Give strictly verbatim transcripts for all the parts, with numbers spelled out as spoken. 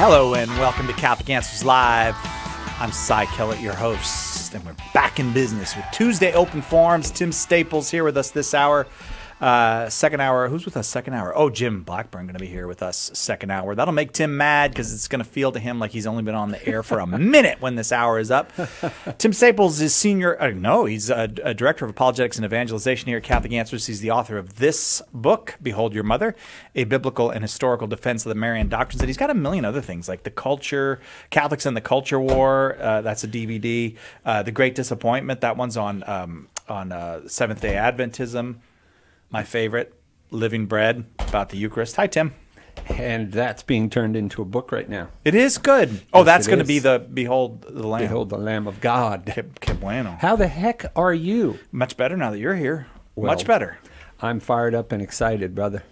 Hello and welcome to Catholic Answers Live. I'm Cy Kellett, your host, and we're back in business with Tuesday Open Forums. Tim Staples here with us this hour. Uh, second hour, who's with us second hour? Oh, Jim Blackburn going to be here with us second hour. That'll make Tim mad because it's going to feel to him like he's only been on the air for a minute when this hour is up. Tim Staples is senior, uh, no, he's a, a director of apologetics and evangelization here at Catholic Answers. He's the author of this book, Behold Your Mother, a biblical and historical defense of the Marian doctrines. And he's got a million other things like The Culture, Catholics and the Culture War, uh, that's a D V D, uh, The Great Disappointment, that one's on, um, on uh, Seventh-day Adventism. My favorite, Living Bread, about the Eucharist. Hi, Tim. And that's being turned into a book right now. It is good. Oh, yes, that's going to be the Behold the Lamb. Behold the Lamb of God. Que, que bueno. How the heck are you? Much better now that you're here. Well, much better. I'm fired up and excited, brother.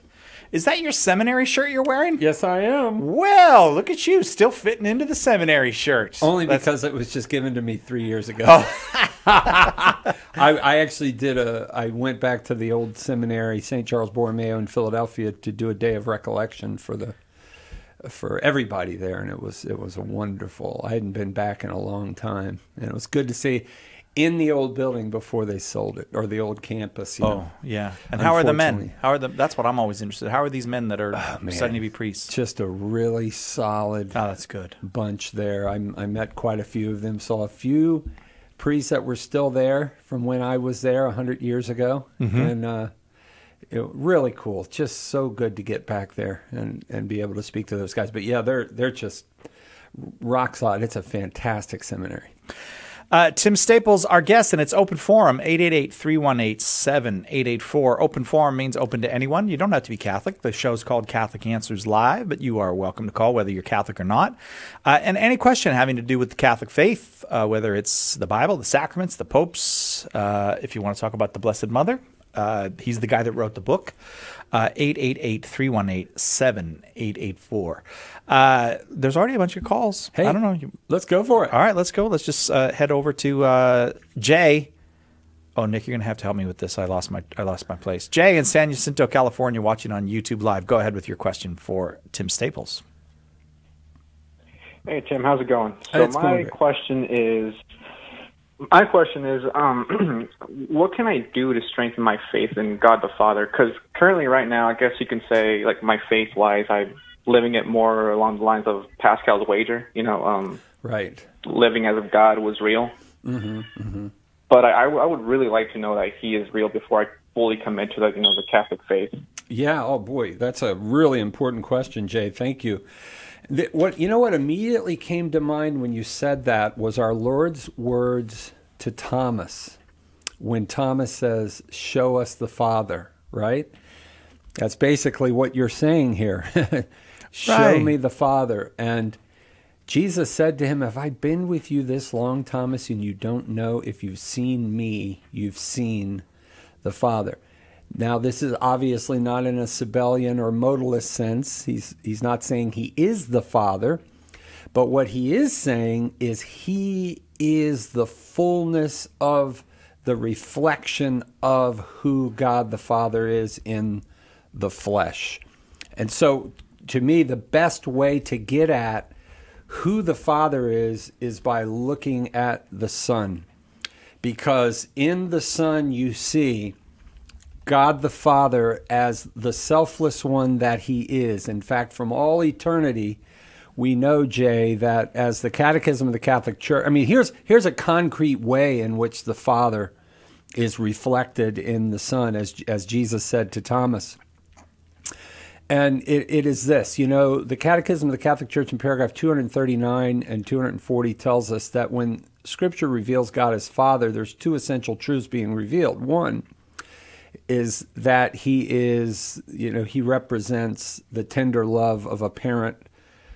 Is that your seminary shirt you're wearing? Yes, I am. Well, look at you, still fitting into the seminary shirt. Only that's... because it was just given to me three years ago. Oh. I, I actually did a, I went back to the old seminary, Saint Charles Borromeo in Philadelphia, to do a day of recollection for the, for everybody there, and it was, it was a wonderful, I hadn't been back in a long time, and it was good to see in the old building before they sold it, or the old campus. You oh, know. Yeah. And how are the men? How are the? That's what I'm always interested in. How are these men that are oh, studying to be priests? Just a really solid oh, that's good. bunch there. I, I met quite a few of them, saw a few priests that were still there from when I was there a hundred years ago. Mm-hmm. And uh, it, really cool. Just so good to get back there and, and be able to speak to those guys. But yeah, they're, they're just rock solid. It's a fantastic seminary. Uh, Tim Staples, our guest, and it's Open Forum, eight eight eight, three one eight, seven eight eight four. Open Forum means open to anyone. You don't have to be Catholic. The show's called Catholic Answers Live, but you are welcome to call whether you're Catholic or not. Uh, and any question having to do with the Catholic faith, uh, whether it's the Bible, the sacraments, the popes, uh, if you want to talk about the Blessed Mother, uh, he's the guy that wrote the book, uh, eight eight eight, three one eight, seven eight eight four. Uh, there's already a bunch of calls. Hey, I don't know. You, let's go for it. All right, let's go. Let's just uh, head over to uh, Jay. Oh, Nick, you're going to have to help me with this. I lost my I lost my place. Jay in San Jacinto, California, watching on YouTube Live. Go ahead with your question for Tim Staples. Hey, Tim, how's it going? So it's my going question is, my question is, um, what can I do to strengthen my faith in God the Father? Because currently, right now, I guess you can say, like, my faith-wise, I living it more along the lines of Pascal's Wager, you know, um, right? Living as if God was real. Mm-hmm, mm-hmm. But I, I would really like to know that He is real before I fully commit to the, you know, the Catholic faith. Yeah. Oh boy, that's a really important question, Jay. Thank you. The, what you know? What immediately came to mind when you said that was our Lord's words to Thomas, when Thomas says, "Show us the Father." Right. That's basically what you're saying here. Show right. me the Father. And Jesus said to him, have I been with you this long, Thomas, and you don't know? If you've seen me, you've seen the Father. Now, this is obviously not in a Sabellian or modalist sense. He's, he's not saying he is the Father. But what he is saying is he is the fullness of the reflection of who God the Father is in the flesh. And so, to me, the best way to get at who the Father is, is by looking at the Son. Because in the Son, you see God the Father as the selfless one that He is. In fact, from all eternity, we know, Jay, that as the Catechism of the Catholic Church, I mean, here's, here's a concrete way in which the Father is reflected in the Son, as, as Jesus said to Thomas. And it, it is this, you know, the Catechism of the Catholic Church in paragraph two thirty-nine and two forty tells us that when Scripture reveals God as Father, there's two essential truths being revealed. One is that He is, you know, He represents the tender love of a parent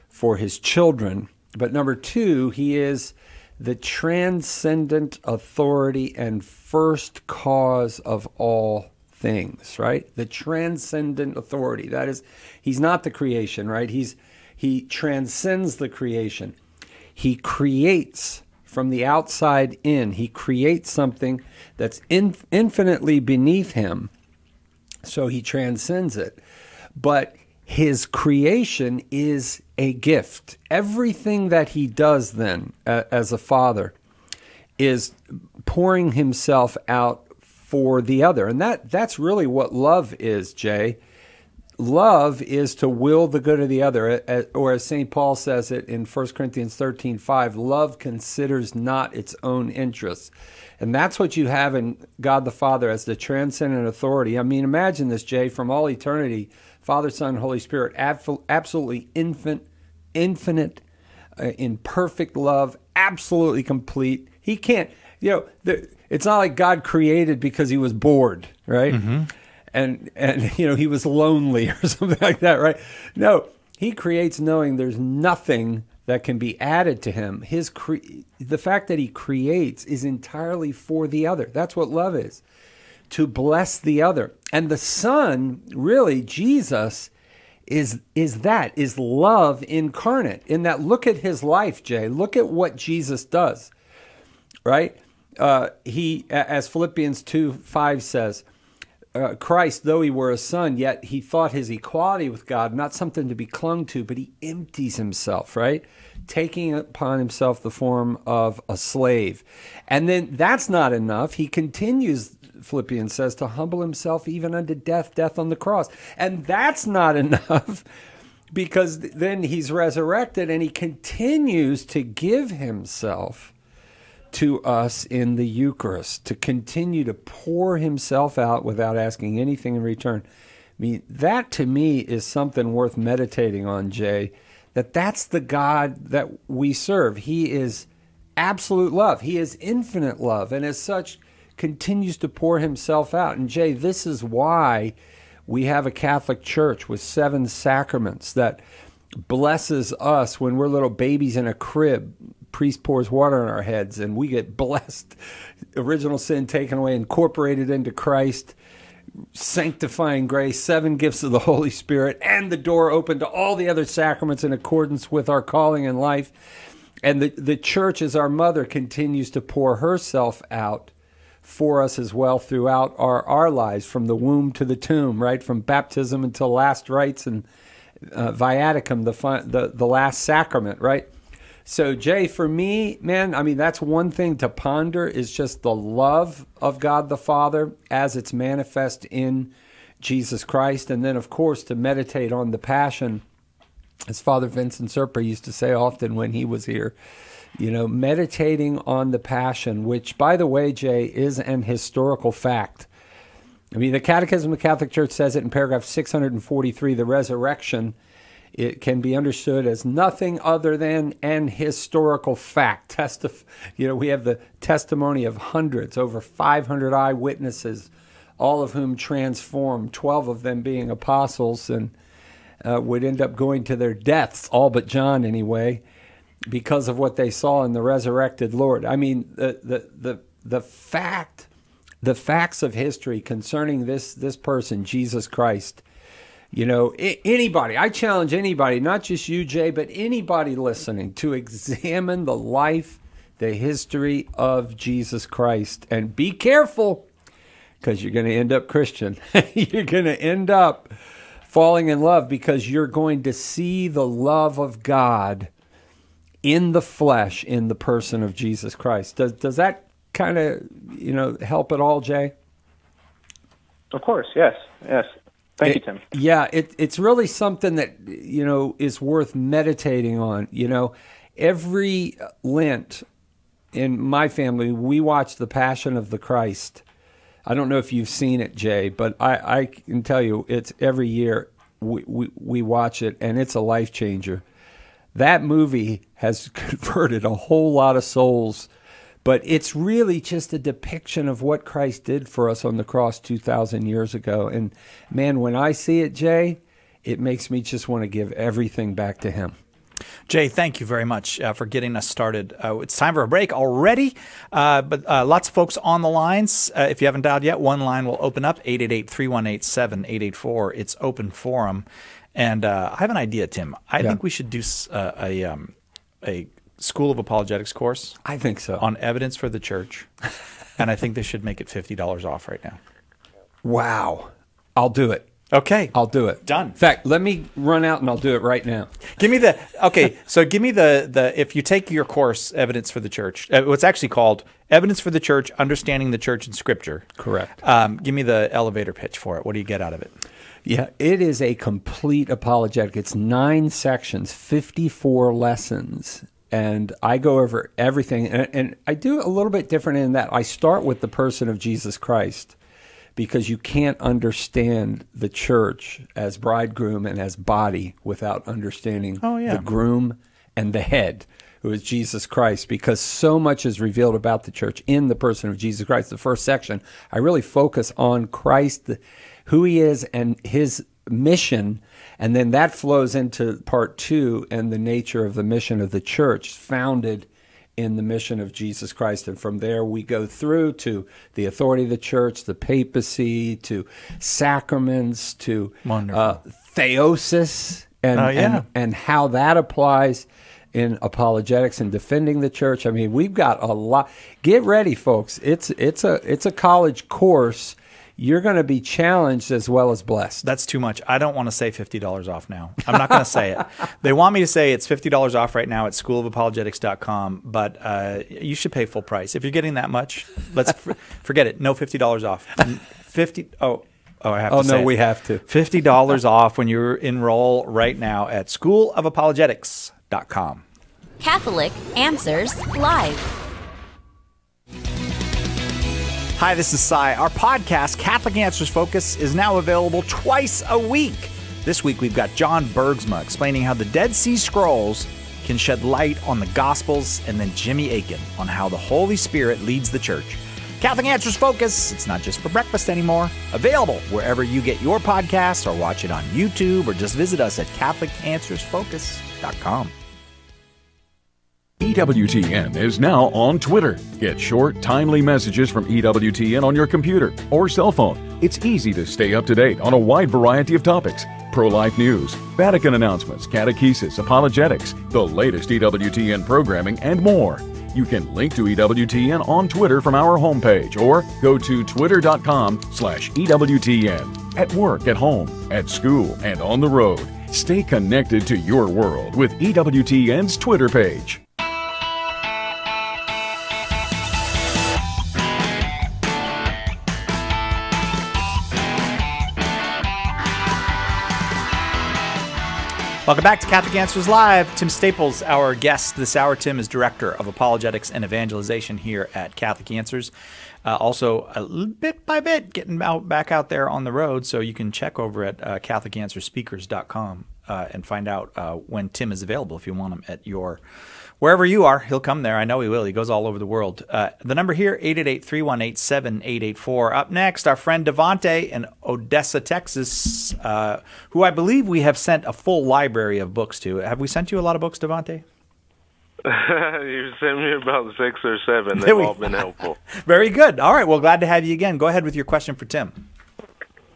for his children. But number two, He is the transcendent authority and first cause of all things, right? The transcendent authority. That is, He's not the creation, right? He's, He transcends the creation. He creates from the outside in. He creates something that's in, infinitely beneath Him, so He transcends it. But his creation is a gift. Everything that he does then uh, as a father is pouring himself out for the other. And that that's really what love is, Jay. Love is to will the good of the other, or as Saint Paul says it in First Corinthians thirteen five, love considers not its own interests. And that's what you have in God the Father as the transcendent authority. I mean, imagine this, Jay, from all eternity, Father, Son, Holy Spirit, absolutely infant, infinite, uh, in perfect love, absolutely complete. He can't, you know, the, it's not like God created because he was bored, right? Mm-hmm. And, and you know, he was lonely or something like that, right? No, he creates knowing there's nothing that can be added to him. His cre the fact that he creates is entirely for the other. That's what love is, to bless the other. And the Son, really, Jesus, is, is that, is love incarnate. In that, look at his life, Jay. Look at what Jesus does, right? Uh, he, as Philippians two five says, Uh, Christ, though he were a son, yet he thought his equality with God not something to be clung to, but he empties himself, right? Taking upon himself the form of a slave. And then that's not enough. He continues, Philippians says, to humble himself even unto death, death on the cross. And that's not enough because then he's resurrected and he continues to give himself to us in the Eucharist, to continue to pour himself out without asking anything in return. I mean, that to me is something worth meditating on, Jay, that that's the God that we serve. He is absolute love. He is infinite love, and as such, continues to pour himself out. And Jay, this is why we have a Catholic Church with seven sacraments that blesses us when we're little babies in a crib. Priest pours water on our heads and we get blessed, original sin taken away, incorporated into Christ, sanctifying grace, seven gifts of the Holy Spirit, and the door open to all the other sacraments in accordance with our calling in life. And the, the Church, as our mother, continues to pour herself out for us as well throughout our, our lives, from the womb to the tomb, right? From baptism until last rites and uh, viaticum, the, fi the, the last sacrament, right? So, Jay, for me, man, I mean, that's one thing to ponder is just the love of God the Father as it's manifest in Jesus Christ. And then, of course, to meditate on the passion, as Father Vincent Serpa used to say often when he was here, you know, meditating on the passion, which, by the way, Jay, is an historical fact. I mean, the Catechism of the Catholic Church says it in paragraph six hundred forty-three, the resurrection. It can be understood as nothing other than an historical fact. Testif you know, we have the testimony of hundreds, over five hundred eyewitnesses, all of whom transformed, twelve of them being apostles, and uh, would end up going to their deaths, all but John anyway, because of what they saw in the resurrected Lord. I mean, the the the, the fact, the facts of history concerning this this person, Jesus Christ. You know, anybody, I challenge anybody, not just you, Jay, but anybody listening, to examine the life, the history of Jesus Christ. And be careful, because you're going to end up Christian. You're going to end up falling in love, because you're going to see the love of God in the flesh, in the person of Jesus Christ. Does, does that kind of, you know, help at all, Jay? Of course, yes, yes. Thank you, Tim. It, yeah, it, it's really something that, you know, is worth meditating on. You know, every Lent in my family, we watch The Passion of the Christ. I don't know if you've seen it, Jay, but I, I can tell you it's every year we, we, we watch it, and it's a life changer. That movie has converted a whole lot of souls, but it's really just a depiction of what Christ did for us on the cross two thousand years ago. And, man, when I see it, Jay, it makes me just want to give everything back to him. Jay, thank you very much uh, for getting us started. Uh, it's time for a break already, uh, but uh, lots of folks on the lines. Uh, if you haven't dialed yet, one line will open up, eight eight eight, three one eight, seven eight eight four. It's open forum. And uh, I have an idea, Tim. I yeah. think we should do uh, a um, a School of Apologetics course. I think so. On Evidence for the Church. And I think they should make it fifty dollars off right now. Wow. I'll do it. Okay. I'll do it. Done. In fact, let me run out and I'll do it right now. Give me the, okay, so give me the, the if you take your course, Evidence for the Church, uh, what's actually called Evidence for the Church, Understanding the Church in Scripture. Correct. Um, give me the elevator pitch for it. What do you get out of it? Yeah, it is a complete apologetic. It's nine sections, fifty-four lessons, and I go over everything. And, and I do a little bit different in that I start with the person of Jesus Christ, because you can't understand the church as bridegroom and as body without understanding oh, yeah. the groom and the head, who is Jesus Christ, because so much is revealed about the church in the person of Jesus Christ. The first section, I really focus on Christ, the, who he is and his mission, and then that flows into part two and the nature of the mission of the church founded in the mission of Jesus Christ. And from there we go through to the authority of the church, the papacy, to sacraments, to uh, theosis, and, uh, yeah. and, and how that applies in apologetics and defending the church. I mean, we've got a lot. Get ready, folks. It's, it's, a, it's a college course. You're going to be challenged as well as blessed. That's too much. I don't want to say fifty dollars off now. I'm not going to say it. They want me to say it's fifty dollars off right now at school of apologetics dot com, but uh, you should pay full price. If you're getting that much, let's for, forget it. No fifty dollars off. fifty Oh, oh I have oh, to no, say Oh, no, we it. have to. fifty dollars off when you enroll right now at school of apologetics dot com. Catholic Answers Live. Hi, this is Cy. Our podcast, Catholic Answers Focus, is now available twice a week. This week, we've got John Bergsma explaining how the Dead Sea Scrolls can shed light on the Gospels, and then Jimmy Aiken on how the Holy Spirit leads the church. Catholic Answers Focus, it's not just for breakfast anymore. Available wherever you get your podcasts, or watch it on YouTube, or just visit us at Catholic Answers Focus dot com. E W T N is now on Twitter. Get short, timely messages from E W T N on your computer or cell phone. It's easy to stay up to date on a wide variety of topics. Pro-life news, Vatican announcements, catechesis, apologetics, the latest E W T N programming, and more. You can link to E W T N on Twitter from our homepage, or go to twitter dot com slash E W T N. At work, at home, at school, and on the road. Stay connected to your world with E W T N's Twitter page. Welcome back to Catholic Answers Live. Tim Staples, our guest this hour. Tim is Director of Apologetics and Evangelization here at Catholic Answers. Uh, also, a little bit by bit, getting out, back out there on the road, so you can check over at uh, Catholic Answers Speakers dot com uh, and find out uh, when Tim is available if you want him at your... Wherever you are, he'll come there. I know he will. He goes all over the world. Uh, the number here, eight eight eight, three one eight, seven eight eight four. Up next, our friend Devante in Odessa, Texas, uh, who I believe we have sent a full library of books to. Have we sent you a lot of books, Devante? You sent me about six or seven. They've all been helpful. Very good. All right. Well, glad to have you again. Go ahead with your question for Tim.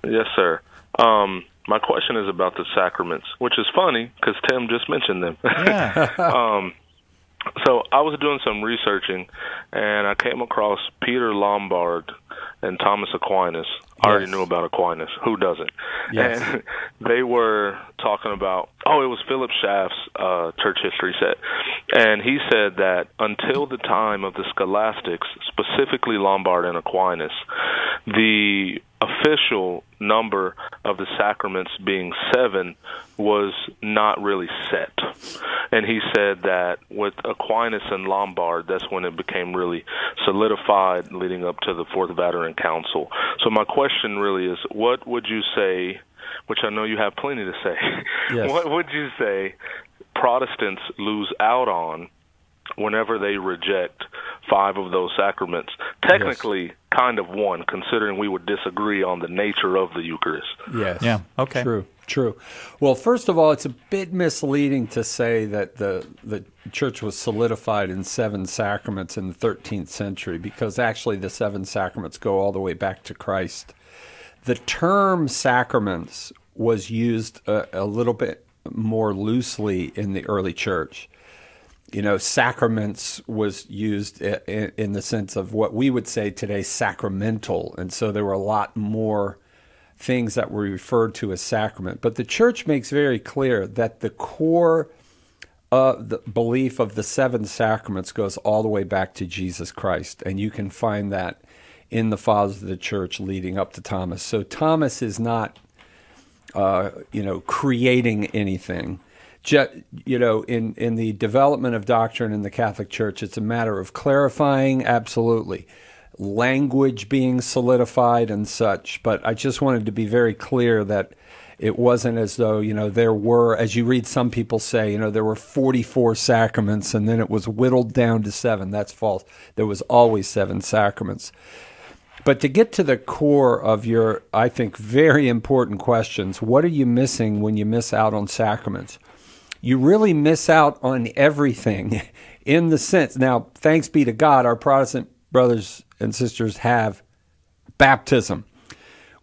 Yes, sir. Um, my question is about the sacraments, which is funny because Tim just mentioned them. Yeah. um, So I was doing some researching, and I came across Peter Lombard and Thomas Aquinas. Yes. I already knew about Aquinas. Who doesn't? Yes. And they were talking about, oh, it was Philip Schaff's uh, church history set. And he said that until the time of the scholastics, specifically Lombard and Aquinas, the official number of the sacraments being seven was not really set. And he said that with Aquinas and Lombard, that's when it became really solidified leading up to the Fourth Vatican Council. So my question really is, what would you say, which I know you have plenty to say, yes. What would you say Protestants lose out on whenever they reject five of those sacraments? Technically, yes. Kind of one, considering we would disagree on the nature of the Eucharist. Yes. Yeah. Okay. True. True. Well, first of all, it's a bit misleading to say that the the church was solidified in seven sacraments in the thirteenth century, because actually the seven sacraments go all the way back to Christ. The term sacraments was used a, a little bit more loosely in the early church. You know, sacraments was used in, in the sense of what we would say today, sacramental. And so there were a lot more things that were referred to as sacrament. But the Church makes very clear that the core uh, the belief of the seven sacraments goes all the way back to Jesus Christ, and you can find that in the Fathers of the Church leading up to Thomas. So Thomas is not, uh, you know, creating anything. Je- you know, in, in the development of doctrine in the Catholic Church, it's a matter of clarifying, absolutely, language being solidified and such. But I just wanted to be very clear that it wasn't as though, you know, there were, as you read some people say, you know, there were forty-four sacraments and then it was whittled down to seven. That's false. There was always seven sacraments. But to get to the core of your, I think, very important questions, what are you missing when you miss out on sacraments? You really miss out on everything in the sense. Now, thanks be to God, our Protestant brothers and sisters have baptism,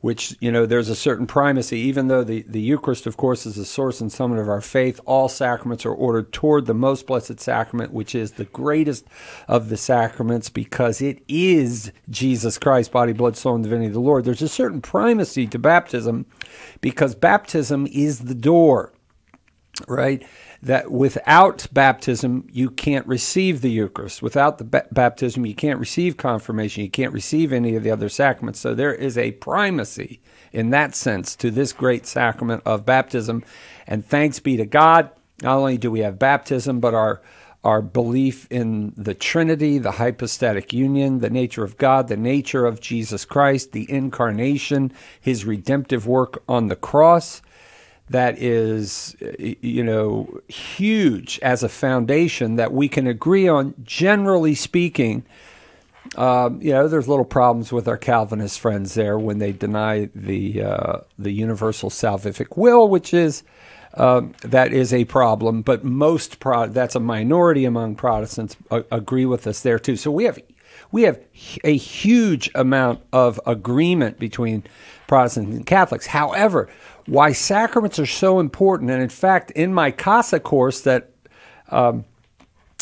which, you know, there's a certain primacy. Even though the, the Eucharist, of course, is the source and summit of our faith, all sacraments are ordered toward the most blessed sacrament, which is the greatest of the sacraments because it is Jesus Christ, body, blood, soul, and divinity of the Lord. There's a certain primacy to baptism because baptism is the door, right? That without baptism, you can't receive the Eucharist. Without the ba baptism, you can't receive confirmation. You can't receive any of the other sacraments. So there is a primacy in that sense to this great sacrament of baptism. And thanks be to God, not only do we have baptism, but our, our belief in the Trinity, the hypostatic union, the nature of God, the nature of Jesus Christ, the incarnation, his redemptive work on the cross. That is, you know, huge as a foundation that we can agree on, generally speaking. Um, you know, there's little problems with our Calvinist friends there when they deny the, uh, the universal salvific will, which is, um, that is a problem. But most, pro that's a minority among Protestants, uh, agree with us there too. So we have, we have a huge amount of agreement between Protestants and Catholics. However, why sacraments are so important, and in fact, in my CASA course that um,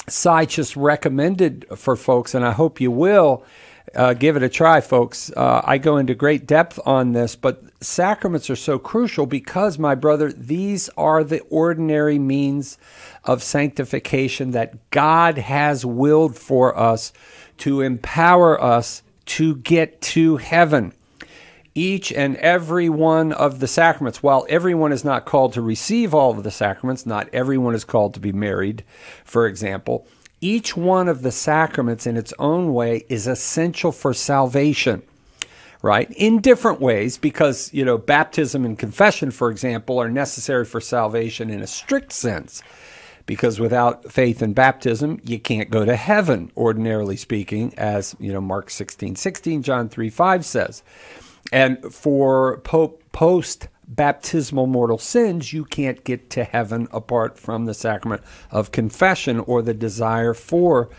Cy just recommended for folks, and I hope you will uh, give it a try, folks. Uh, I go into great depth on this, but sacraments are so crucial because, my brother, these are the ordinary means of sanctification that God has willed for us to empower us to get to heaven. Each and every one of the sacraments, while everyone is not called to receive all of the sacraments, not everyone is called to be married, for example, each one of the sacraments in its own way is essential for salvation, right? In different ways, because, you know, baptism and confession, for example, are necessary for salvation in a strict sense, because without faith and baptism, you can't go to heaven, ordinarily speaking, as, you know, Mark sixteen sixteen, John three five says. And for po post-baptismal mortal sins, you can't get to heaven apart from the sacrament of confession or the desire for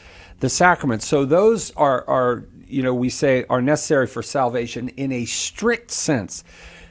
the sacrament. So those are, are, you know, we say are necessary for salvation in a strict sense.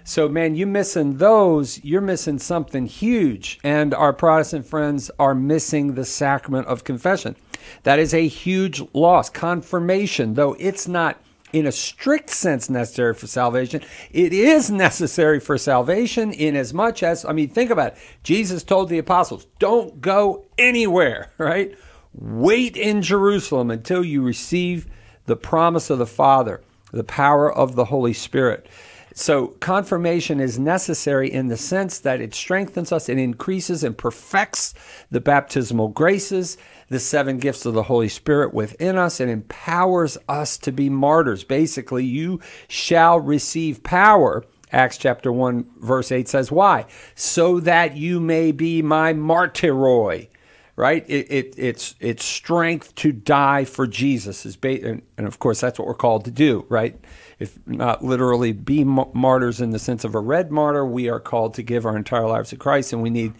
So, man, you missing those, you're missing something huge. And our Protestant friends are missing the sacrament of confession. That is a huge loss. Confirmation, though it's not in a strict sense necessary for salvation, it is necessary for salvation in as much as, I mean, think about it. Jesus told the apostles, don't go anywhere, right? Wait in Jerusalem until you receive the promise of the Father, the power of the Holy Spirit. So confirmation is necessary in the sense that it strengthens us, it increases and perfects the baptismal graces, the seven gifts of the Holy Spirit within us, and empowers us to be martyrs. Basically, you shall receive power, Acts chapter one, verse eight says, why? So that you may be my martyroi, right? It, it, it's, it's strength to die for Jesus. Is ba and, and of course, that's what we're called to do, right? If not literally be martyrs in the sense of a red martyr, we are called to give our entire lives to Christ, and we need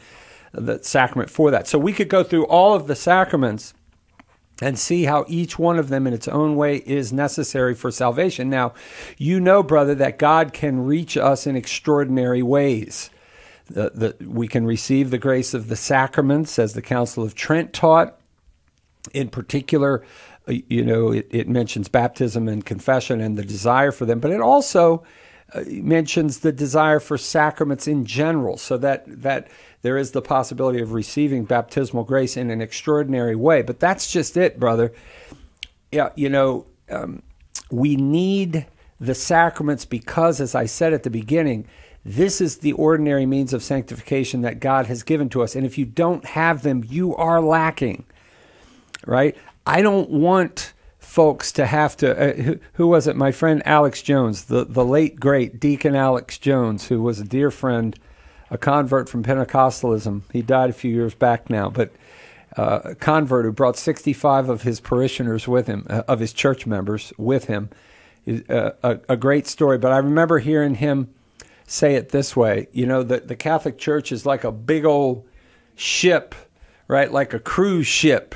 the sacrament for that. So we could go through all of the sacraments and see how each one of them in its own way is necessary for salvation. Now, you know, brother, that God can reach us in extraordinary ways. The, the, we can receive the grace of the sacraments, as the Council of Trent taught. In particular, you know, it, it mentions baptism and confession and the desire for them, but it also uh, mentions the desire for sacraments in general, so that, that there is the possibility of receiving baptismal grace in an extraordinary way. But that's just it, brother. Yeah, you know, um, we need the sacraments because, as I said at the beginning, this is the ordinary means of sanctification that God has given to us. And if you don't have them, you are lacking, right? I don't want folks to have to, uh, who, who was it? My friend Alex Jones, the, the late, great Deacon Alex Jones, who was a dear friend, a convert from Pentecostalism. He died a few years back now, but uh, a convert who brought sixty-five of his parishioners with him, uh, of his church members with him. Uh, a, a great story, but I remember hearing him say it this way, you know, that the Catholic Church is like a big old ship, right? Like a cruise ship.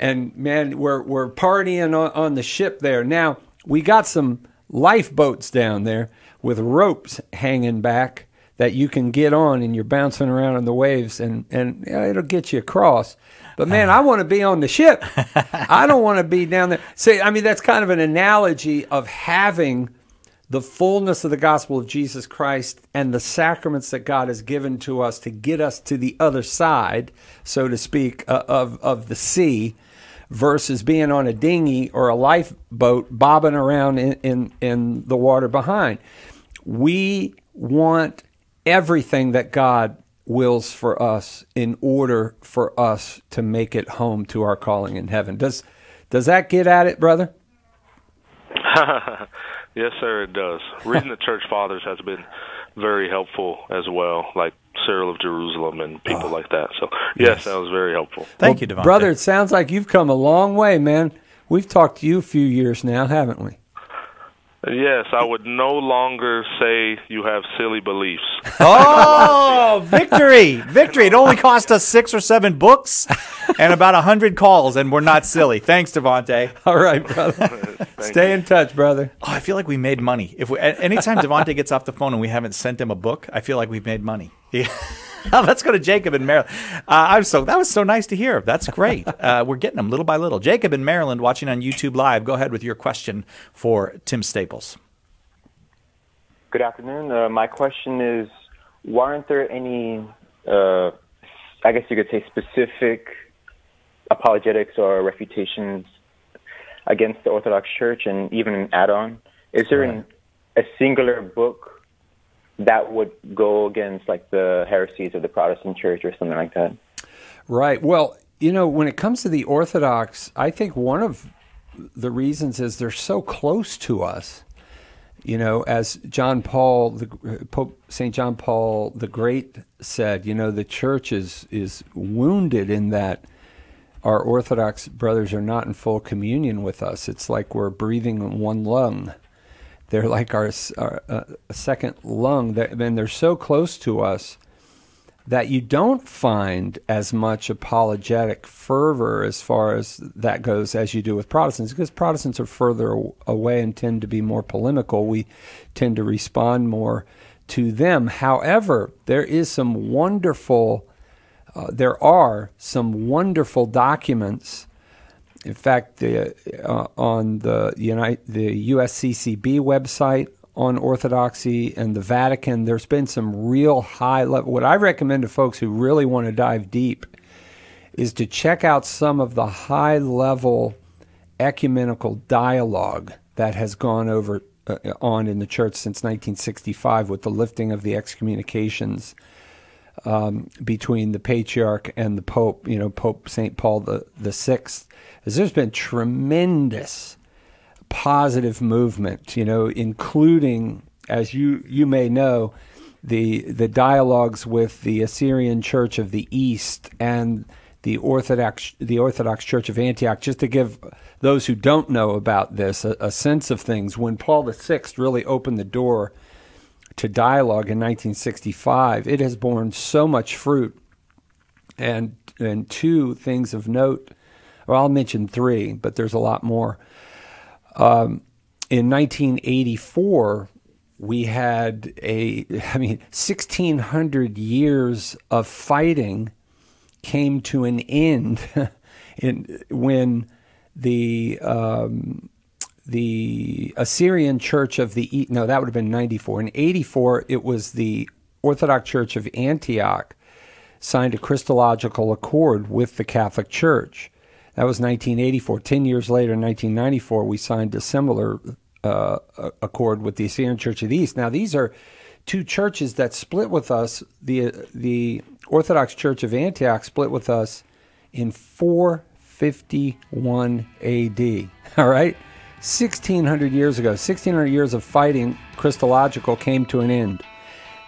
And man, we're, we're partying on, on the ship there. Now, we got some lifeboats down there with ropes hanging back that you can get on, and you're bouncing around on the waves, and, and you know, it'll get you across. But man, I want to be on the ship. I don't want to be down there. See, I mean, that's kind of an analogy of having the fullness of the gospel of Jesus Christ and the sacraments that God has given to us to get us to the other side, so to speak, uh, of, of the sea, versus being on a dinghy or a lifeboat bobbing around in, in, in the water behind. We want everything that God wills for us in order for us to make it home to our calling in heaven. Does does that get at it, brother? Yes, sir, it does. Reading the Church Fathers has been very helpful as well, like Cyril of Jerusalem and people oh, like that. So, yes, yes, that was very helpful. Thank well, you, Devante. Brother, it sounds like you've come a long way, man. We've talked to you a few years now, haven't we? Yes, I would no longer say you have silly beliefs. Oh, victory! Victory! It only cost us six or seven books and about a hundred calls, and we're not silly. Thanks, Devante. All right, brother. Stay you. in touch, brother. Oh, I feel like we made money. If we, anytime Devante gets off the phone and we haven't sent him a book, I feel like we've made money. Yeah. Let's go to Jacob in Maryland. Uh, I'm so that was so nice to hear. That's great. Uh, we're getting them little by little. Jacob in Maryland, watching on YouTube Live. Go ahead with your question for Tim Staples. Good afternoon. Uh, my question is, why aren't there any, uh, I guess you could say, specific apologetics or refutations against the Orthodox Church, and even an add-on? Is there an, a singular book that would go against, like, the heresies of the Protestant Church or something like that? Right. Well, you know, when it comes to the Orthodox, I think one of the reasons is they're so close to us. You know, as John Paul, the, Pope Saint John Paul the Great said, you know, the Church is, is wounded in that our Orthodox brothers are not in full communion with us. It's like we're breathing in one lung. They're like our, our uh, second lung. Then they're so close to us that you don't find as much apologetic fervor as far as that goes as you do with Protestants, because Protestants are further away and tend to be more polemical. We tend to respond more to them. However, there is some wonderful, uh, there are some wonderful documents. In fact, the, uh, on the, United, the U S C C B website on Orthodoxy and the Vatican, there's been some real high-level... What I recommend to folks who really want to dive deep is to check out some of the high-level ecumenical dialogue that has gone over uh, on in the Church since nineteen sixty-five with the lifting of the excommunications Um, between the Patriarch and the Pope, you know, Pope Saint Paul the, the Sixth, is there's been tremendous positive movement, you know, including, as you, you may know, the, the dialogues with the Assyrian Church of the East and the Orthodox, the Orthodox Church of Antioch, just to give those who don't know about this a, a sense of things. When Paul the Sixth really opened the door to dialogue in nineteen sixty-five, it has borne so much fruit, and and two things of note. Well, I'll mention three, but there's a lot more. Um, in nineteen eighty-four, we had a, I mean, sixteen hundred years of fighting came to an end in when the um, the Assyrian Church of the East. No, that would have been ninety-four. In eighty-four, it was the Orthodox Church of Antioch signed a Christological accord with the Catholic Church. That was nineteen eighty-four. Ten years later, in nineteen ninety-four, we signed a similar uh, accord with the Assyrian Church of the East. Now, these are two churches that split with us. The, the Orthodox Church of Antioch split with us in four fifty-one A D, all right? sixteen hundred years ago, sixteen hundred years of fighting Christological came to an end.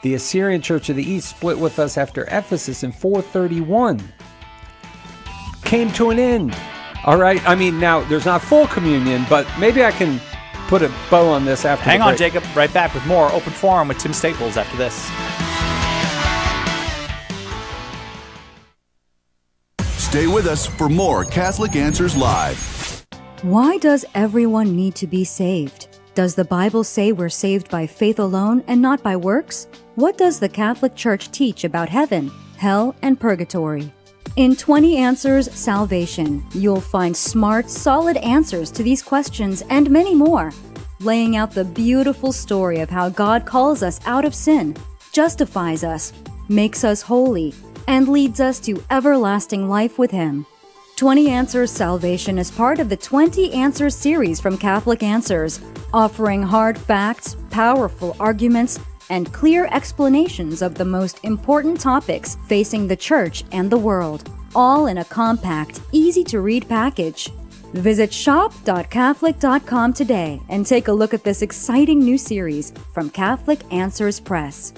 The Assyrian Church of the East split with us after Ephesus in four thirty-one. Came to an end. All right? I mean, now, there's not full communion, but maybe I can put a bow on this after Hang on, Jacob. Right back with more Open Forum with Tim Staples after this. Stay with us for more Catholic Answers Live. Why does everyone need to be saved? Does the Bible say we're saved by faith alone and not by works? What does the Catholic Church teach about heaven, hell, and purgatory? In twenty Answers Salvation, you'll find smart, solid answers to these questions and many more, laying out the beautiful story of how God calls us out of sin, justifies us, makes us holy, and leads us to everlasting life with Him. twenty Answers Salvation is part of the twenty Answers series from Catholic Answers, offering hard facts, powerful arguments, and clear explanations of the most important topics facing the Church and the world, all in a compact, easy-to-read package. Visit shop dot catholic dot com today and take a look at this exciting new series from Catholic Answers Press.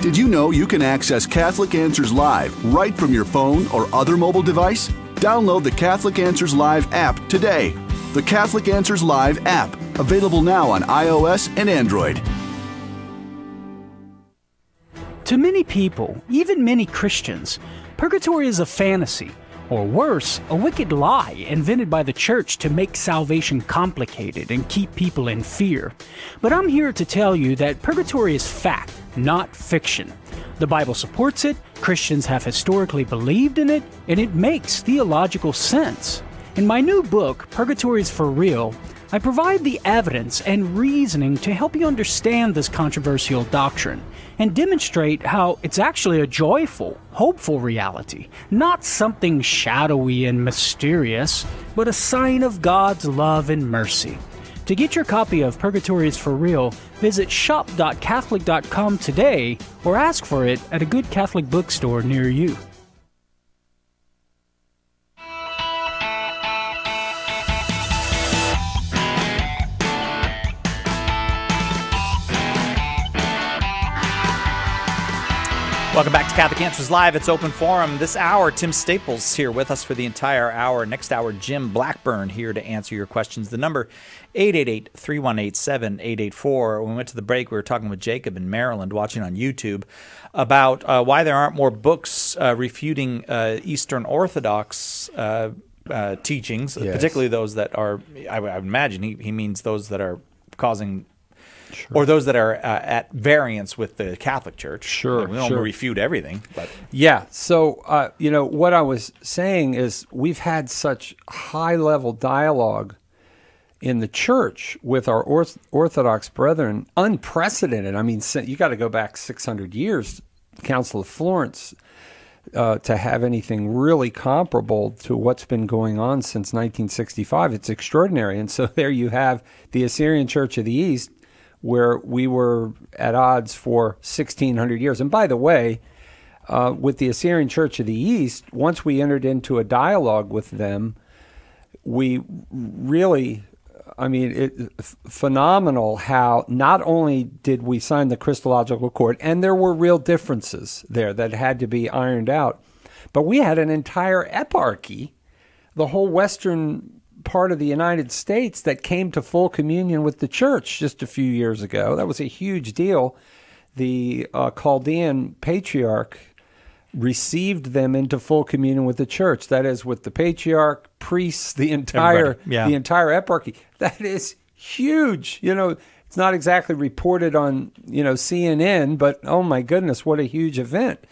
Did you know you can access Catholic Answers Live right from your phone or other mobile device? Download the Catholic Answers Live app today. The Catholic Answers Live app, available now on iOS and Android. To many people, even many Christians, purgatory is a fantasy, or worse, a wicked lie invented by the Church to make salvation complicated and keep people in fear. But I'm here to tell you that purgatory is fact, not fiction. The Bible supports it, Christians have historically believed in it, and it makes theological sense. In my new book, Purgatory is for Real, I provide the evidence and reasoning to help you understand this controversial doctrine and demonstrate how it's actually a joyful, hopeful reality, not something shadowy and mysterious, but a sign of God's love and mercy. To get your copy of Purgatory is for Real, visit shop dot catholic dot com today or ask for it at a good Catholic bookstore near you. Welcome back to Catholic Answers Live. It's Open Forum. This hour, Tim Staples here with us for the entire hour. Next hour, Jim Blackburn here to answer your questions. The number, eight eight eight, three one eight, seven eight eight four. When we went to the break, we were talking with Jacob in Maryland, watching on YouTube, about uh, why there aren't more books uh, refuting uh, Eastern Orthodox uh, uh, teachings, yes. particularly those that are, I, I imagine he, he means those that are causing... Sure. Or those that are uh, at variance with the Catholic Church. Sure, and we don't sure. refute everything. But. Yeah, so, uh, you know, what I was saying is we've had such high-level dialogue in the Church with our orth Orthodox brethren, unprecedented. I mean, you got to go back six hundred years, Council of Florence, uh, to have anything really comparable to what's been going on since nineteen sixty-five. It's extraordinary. And so there you have the Assyrian Church of the East, where we were at odds for sixteen hundred years. And by the way, uh, with the Assyrian Church of the East, once we entered into a dialogue with them, we really, I mean, it's phenomenal how not only did we sign the Christological Accord, and there were real differences there that had to be ironed out, but we had an entire eparchy, the whole Western part of the United States, that came to full communion with the Church just a few years ago. That was a huge deal. The uh, Chaldean patriarch received them into full communion with the Church. That is, with the patriarch, priests, the entire yeah. the entire eparchy. That is huge. You know, it's not exactly reported on you know C N N, but oh my goodness, what a huge event!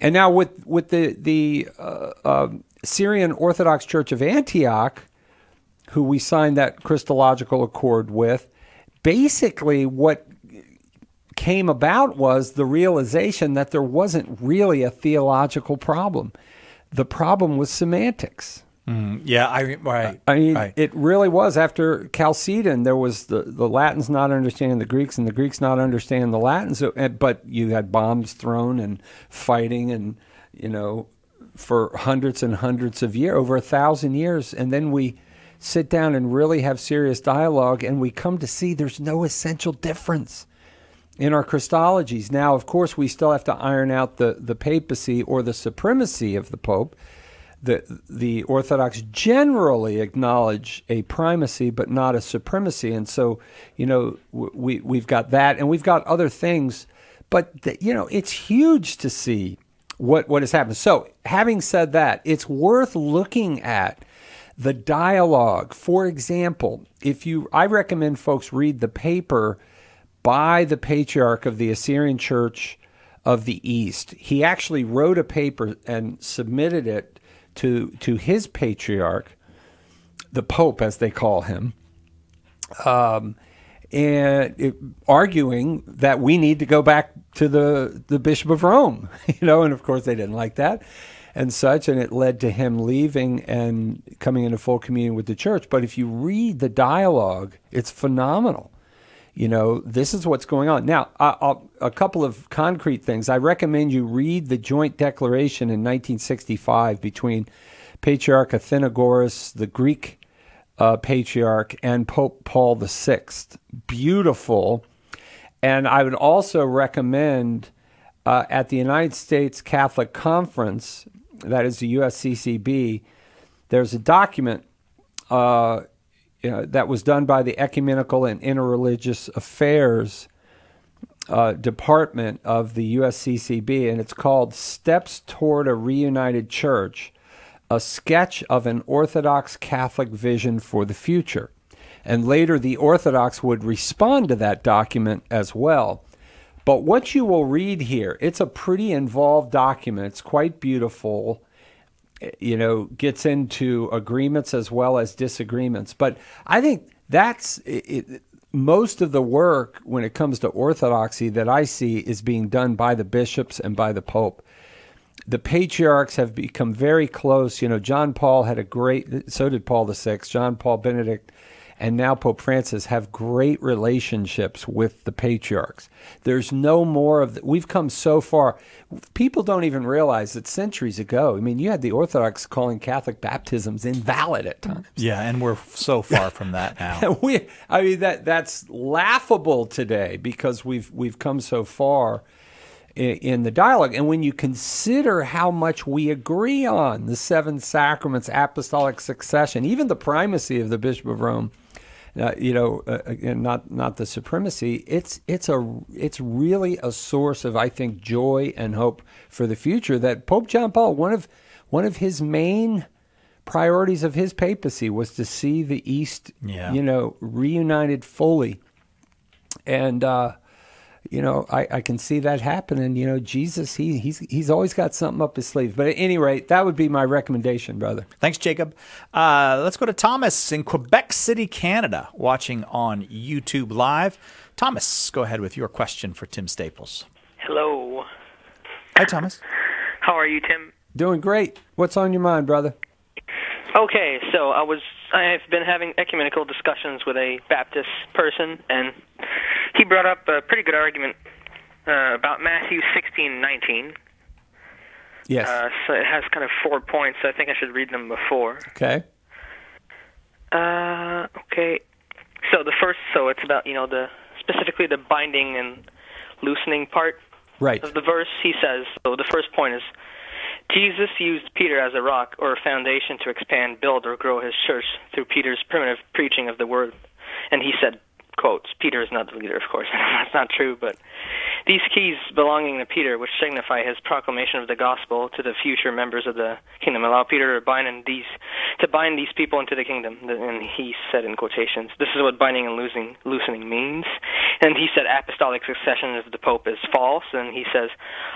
And now with with the the uh, uh, Syrian Orthodox Church of Antioch. who we signed that Christological accord with, basically what came about was the realization that there wasn't really a theological problem. The problem was semantics. Mm, yeah, I, right, I mean, right. It really was. After Chalcedon, there was the, the Latins not understanding the Greeks and the Greeks not understanding the Latins, but you had bombs thrown and fighting and, you know, for hundreds and hundreds of years, over a thousand years, and then we sit down and really have serious dialogue, and we come to see there's no essential difference in our Christologies. Now, of course, we still have to iron out the, the papacy or the supremacy of the Pope. The, the Orthodox generally acknowledge a primacy but not a supremacy, and so, you know, we, we've got that, and we've got other things, but, the, you know, it's huge to see what, what has happened. So, having said that, it's worth looking at the dialogue. For example, if you, I recommend folks read the paper by the Patriarch of the Assyrian Church of the East. He actually wrote a paper and submitted it to to his patriarch, the Pope as they call him, um, and it, arguing that we need to go back to the the Bishop of Rome, you know, and of course they didn't like that and such, and it led to him leaving and coming into full communion with the Church. But if you read the dialogue, it's phenomenal. You know, this is what's going on. Now, I, I'll, a couple of concrete things. I recommend you read the joint declaration in nineteen sixty-five between Patriarch Athenagoras, the Greek uh, Patriarch, and Pope Paul the sixth. Beautiful. And I would also recommend uh, at the United States Catholic Conference, that is the U S C C B, there's a document uh You know, that was done by the Ecumenical and Interreligious Affairs uh, Department of the U S C C B, and it's called Steps Toward a Reunited Church, a sketch of an Orthodox Catholic vision for the future. And later the Orthodox would respond to that document as well. But what you will read here, it's a pretty involved document. It's quite beautiful. You know, gets into agreements as well as disagreements. But I think that's it, it, most of the work when it comes to orthodoxy that I see is being done by the bishops and by the Pope. The patriarchs have become very close. You know, John Paul had a great, so did Paul the sixth, John Paul, Benedict, and now Pope Francis have great relationships with the patriarchs. There's no more of that. We've come so far. People don't even realize that centuries ago, I mean, you had the Orthodox calling Catholic baptisms invalid at times. Yeah, and we're so far from that now. we, I mean, that that's laughable today because we've we've come so far in, in the dialogue. And when you consider how much we agree on the seven sacraments, apostolic succession, even the primacy of the Bishop of Rome. Uh, you know, uh, again, not not the supremacy. It's it's a it's really a source of, I think, joy and hope for the future. That Pope John Paul, one of one of his main priorities of his papacy was to see the East, yeah. you know, reunited fully, and uh, you know, I, I can see that happening. You know, Jesus, he he's he's always got something up his sleeve. But at any rate, that would be my recommendation, brother. Thanks, Jacob. Uh, let's go to Thomas in Quebec City, Canada, watching on YouTube Live. Thomas, go ahead with your question for Tim Staples. Hello. Hi, Thomas. How are you, Tim? Doing great. What's on your mind, brother? Okay, so I was I've been having ecumenical discussions with a Baptist person, and he brought up a pretty good argument uh, about Matthew sixteen nineteen. Yes. Uh, so it has kind of four points. So I think I should read them before. Okay. Uh, okay. So the first, so it's about, you know, the specifically the binding and loosening part right. of the verse. He says, so the first point is, Jesus used Peter as a rock or a foundation to expand, build, or grow his church through Peter's primitive preaching of the word. And he said, quotes, Peter is not the leader, of course. That's not true, but these keys belonging to Peter, which signify his proclamation of the gospel to the future members of the kingdom, allow Peter to bind and these to bind these people into the kingdom. And he said in quotations, this is what binding and losing, loosening means. And he said apostolic succession of the Pope is false, and he says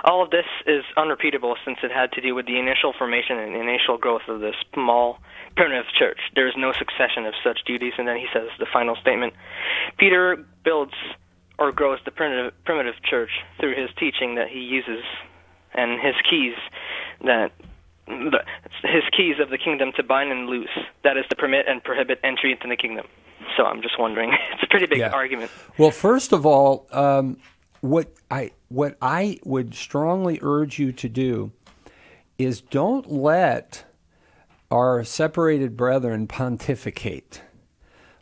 all of this is unrepeatable since it had to do with the initial formation and initial growth of the small primitive church. There is no succession of such duties. And then he says the final statement, Peter builds or grows the primitive, primitive church through his teaching that he uses and his keys that the, his keys of the kingdom to bind and loose, that is to permit and prohibit entry into the kingdom. So I'm just wondering. It's a pretty big yeah. argument. Well, first of all, um, what I what I would strongly urge you to do is don't let our separated brethren pontificate.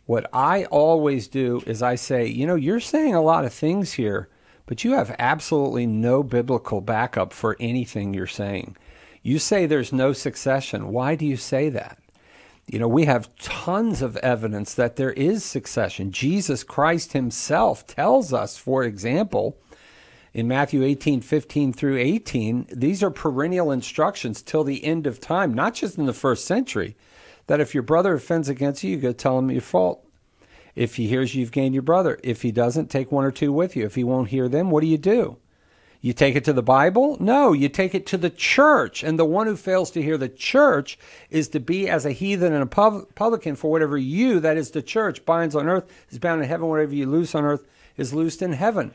What I always do is I say, you know, you're saying a lot of things here, but you have absolutely no biblical backup for anything you're saying. You say there's no succession. Why do you say that? You know, we have tons of evidence that there is succession. Jesus Christ himself tells us, for example, in Matthew eighteen, fifteen through eighteen, these are perennial instructions till the end of time, not just in the first century, that if your brother offends against you, you go tell him your fault. If he hears you, you've gained your brother. If he doesn't, take one or two with you. If he won't hear them, what do you do? You take it to the Bible? No, you take it to the church. And the one who fails to hear the church is to be as a heathen and a publican, for whatever you, that is the church, binds on earth is bound in heaven. Whatever you loose on earth is loosed in heaven.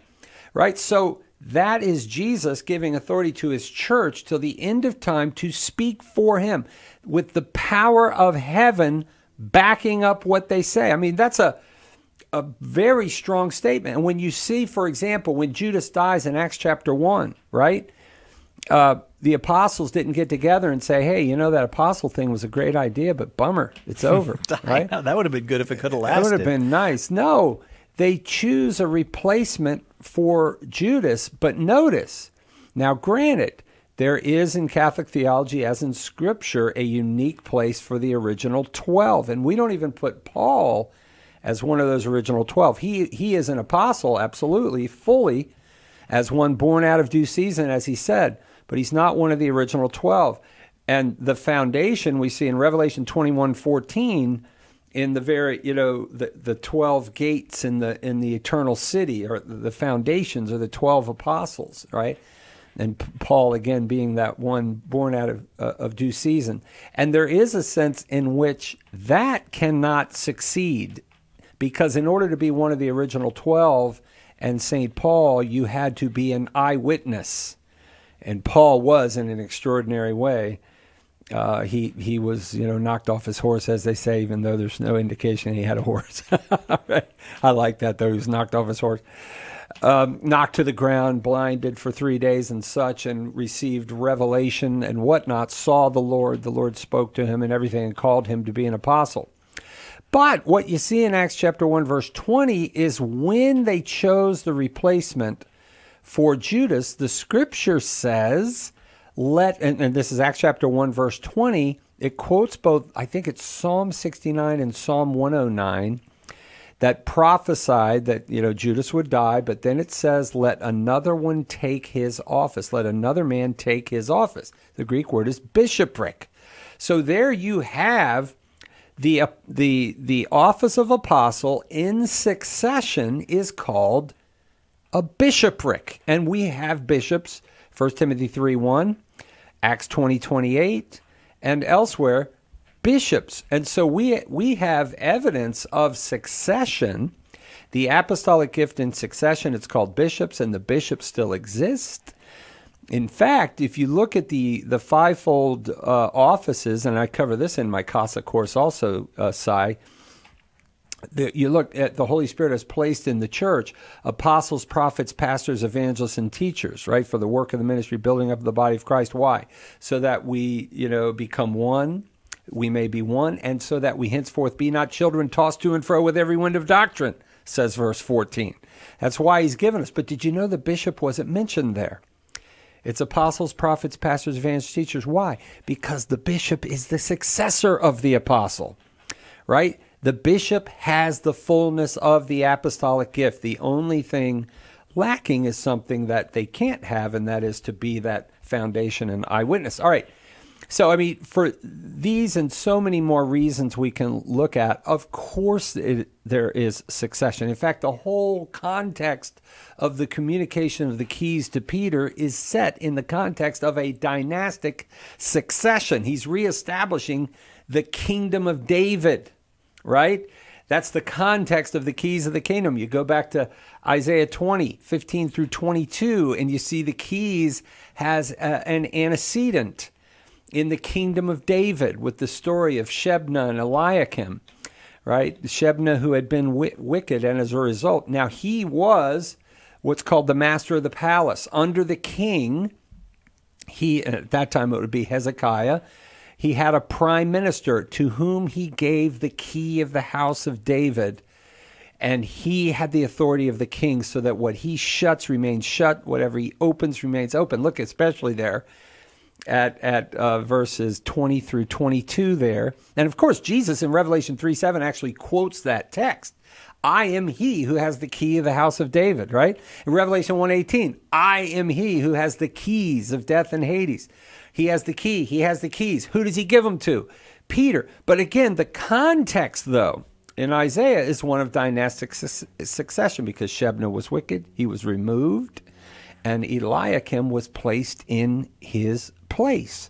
Right? So that is Jesus giving authority to his church till the end of time to speak for him with the power of heaven backing up what they say. I mean, that's a A very strong statement. And when you see, for example, when Judas dies in Acts chapter one, right, uh, the apostles didn't get together and say, hey, you know, that apostle thing was a great idea, but bummer, it's over. Right? I know, that would have been good if it could have lasted. That would have been nice. No, they choose a replacement for Judas, but notice, now granted, there is in Catholic theology, as in Scripture, a unique place for the original twelve. And we don't even put Paul as one of those original twelve. He he is an apostle, absolutely, fully, as one born out of due season, as he said, but he's not one of the original twelve. And the foundation we see in Revelation twenty-one fourteen, in the very, you know, the, the twelve gates in the in the eternal city, or the foundations are the twelve apostles, right? And Paul, again, being that one born out of, uh, of due season. And there is a sense in which that cannot succeed, because in order to be one of the original twelve and Saint Paul, you had to be an eyewitness. And Paul was, in an extraordinary way. Uh, he he was, you know, knocked off his horse, as they say, even though there's no indication he had a horse. Right? I like that, though. He was knocked off his horse. Um, knocked to the ground, blinded for three days and such, and received revelation and whatnot, saw the Lord. The Lord spoke to him and everything and called him to be an apostle. But what you see in Acts chapter one, verse twenty, is when they chose the replacement for Judas, the Scripture says, let, and, and this is Acts chapter one, verse twenty, it quotes both, I think it's Psalm sixty-nine and Psalm one oh nine, that prophesied that, you know, Judas would die, but then it says, let another one take his office, let another man take his office. The Greek word is bishopric. So there you have The, uh, the, the office of apostle in succession is called a bishopric. And we have bishops, First Timothy three one, Acts twenty twenty-eight, and elsewhere, bishops. And so we, we have evidence of succession. The apostolic gift in succession, it's called bishops, and the bishops still exist. In fact, if you look at the, the fivefold uh, offices, and I cover this in my CASA course also, uh, Cy, the, you look at the Holy Spirit as placed in the church, apostles, prophets, pastors, evangelists, and teachers, right, for the work of the ministry, building up the body of Christ. Why? So that we, you know, become one, we may be one, and so that we henceforth be not children tossed to and fro with every wind of doctrine, says verse fourteen. That's why he's given us. But did you know the bishop wasn't mentioned there? It's apostles, prophets, pastors, evangelists, teachers. Why? Because the bishop is the successor of the apostle, right? The bishop has the fullness of the apostolic gift. The only thing lacking is something that they can't have, and that is to be that foundation and eyewitness. All right, So, I mean, for these and so many more reasons we can look at, of course it, there is succession. In fact, the whole context of the communication of the keys to Peter is set in the context of a dynastic succession. He's reestablishing the kingdom of David, right? That's the context of the keys of the kingdom. You go back to Isaiah twenty, fifteen through twenty-two, and you see the keys has a, an antecedent in the kingdom of David with the story of Shebna and Eliakim, right? Shebna, who had been wi wicked, and as a result, now he was what's called the master of the palace. Under the king, he, at that time it would be Hezekiah, he had a prime minister to whom he gave the key of the house of David, and he had the authority of the king so that what he shuts remains shut, whatever he opens remains open. Look, especially there at, at uh, verses twenty through twenty-two there. And of course, Jesus in Revelation three seven actually quotes that text. I am he who has the key of the house of David, right? In Revelation one eighteen, I am he who has the keys of death and Hades. He has the key. He has the keys. Who does he give them to? Peter. But again, the context, though, in Isaiah is one of dynastic su succession because Shebna was wicked. He was removed, and Eliakim was placed in his place.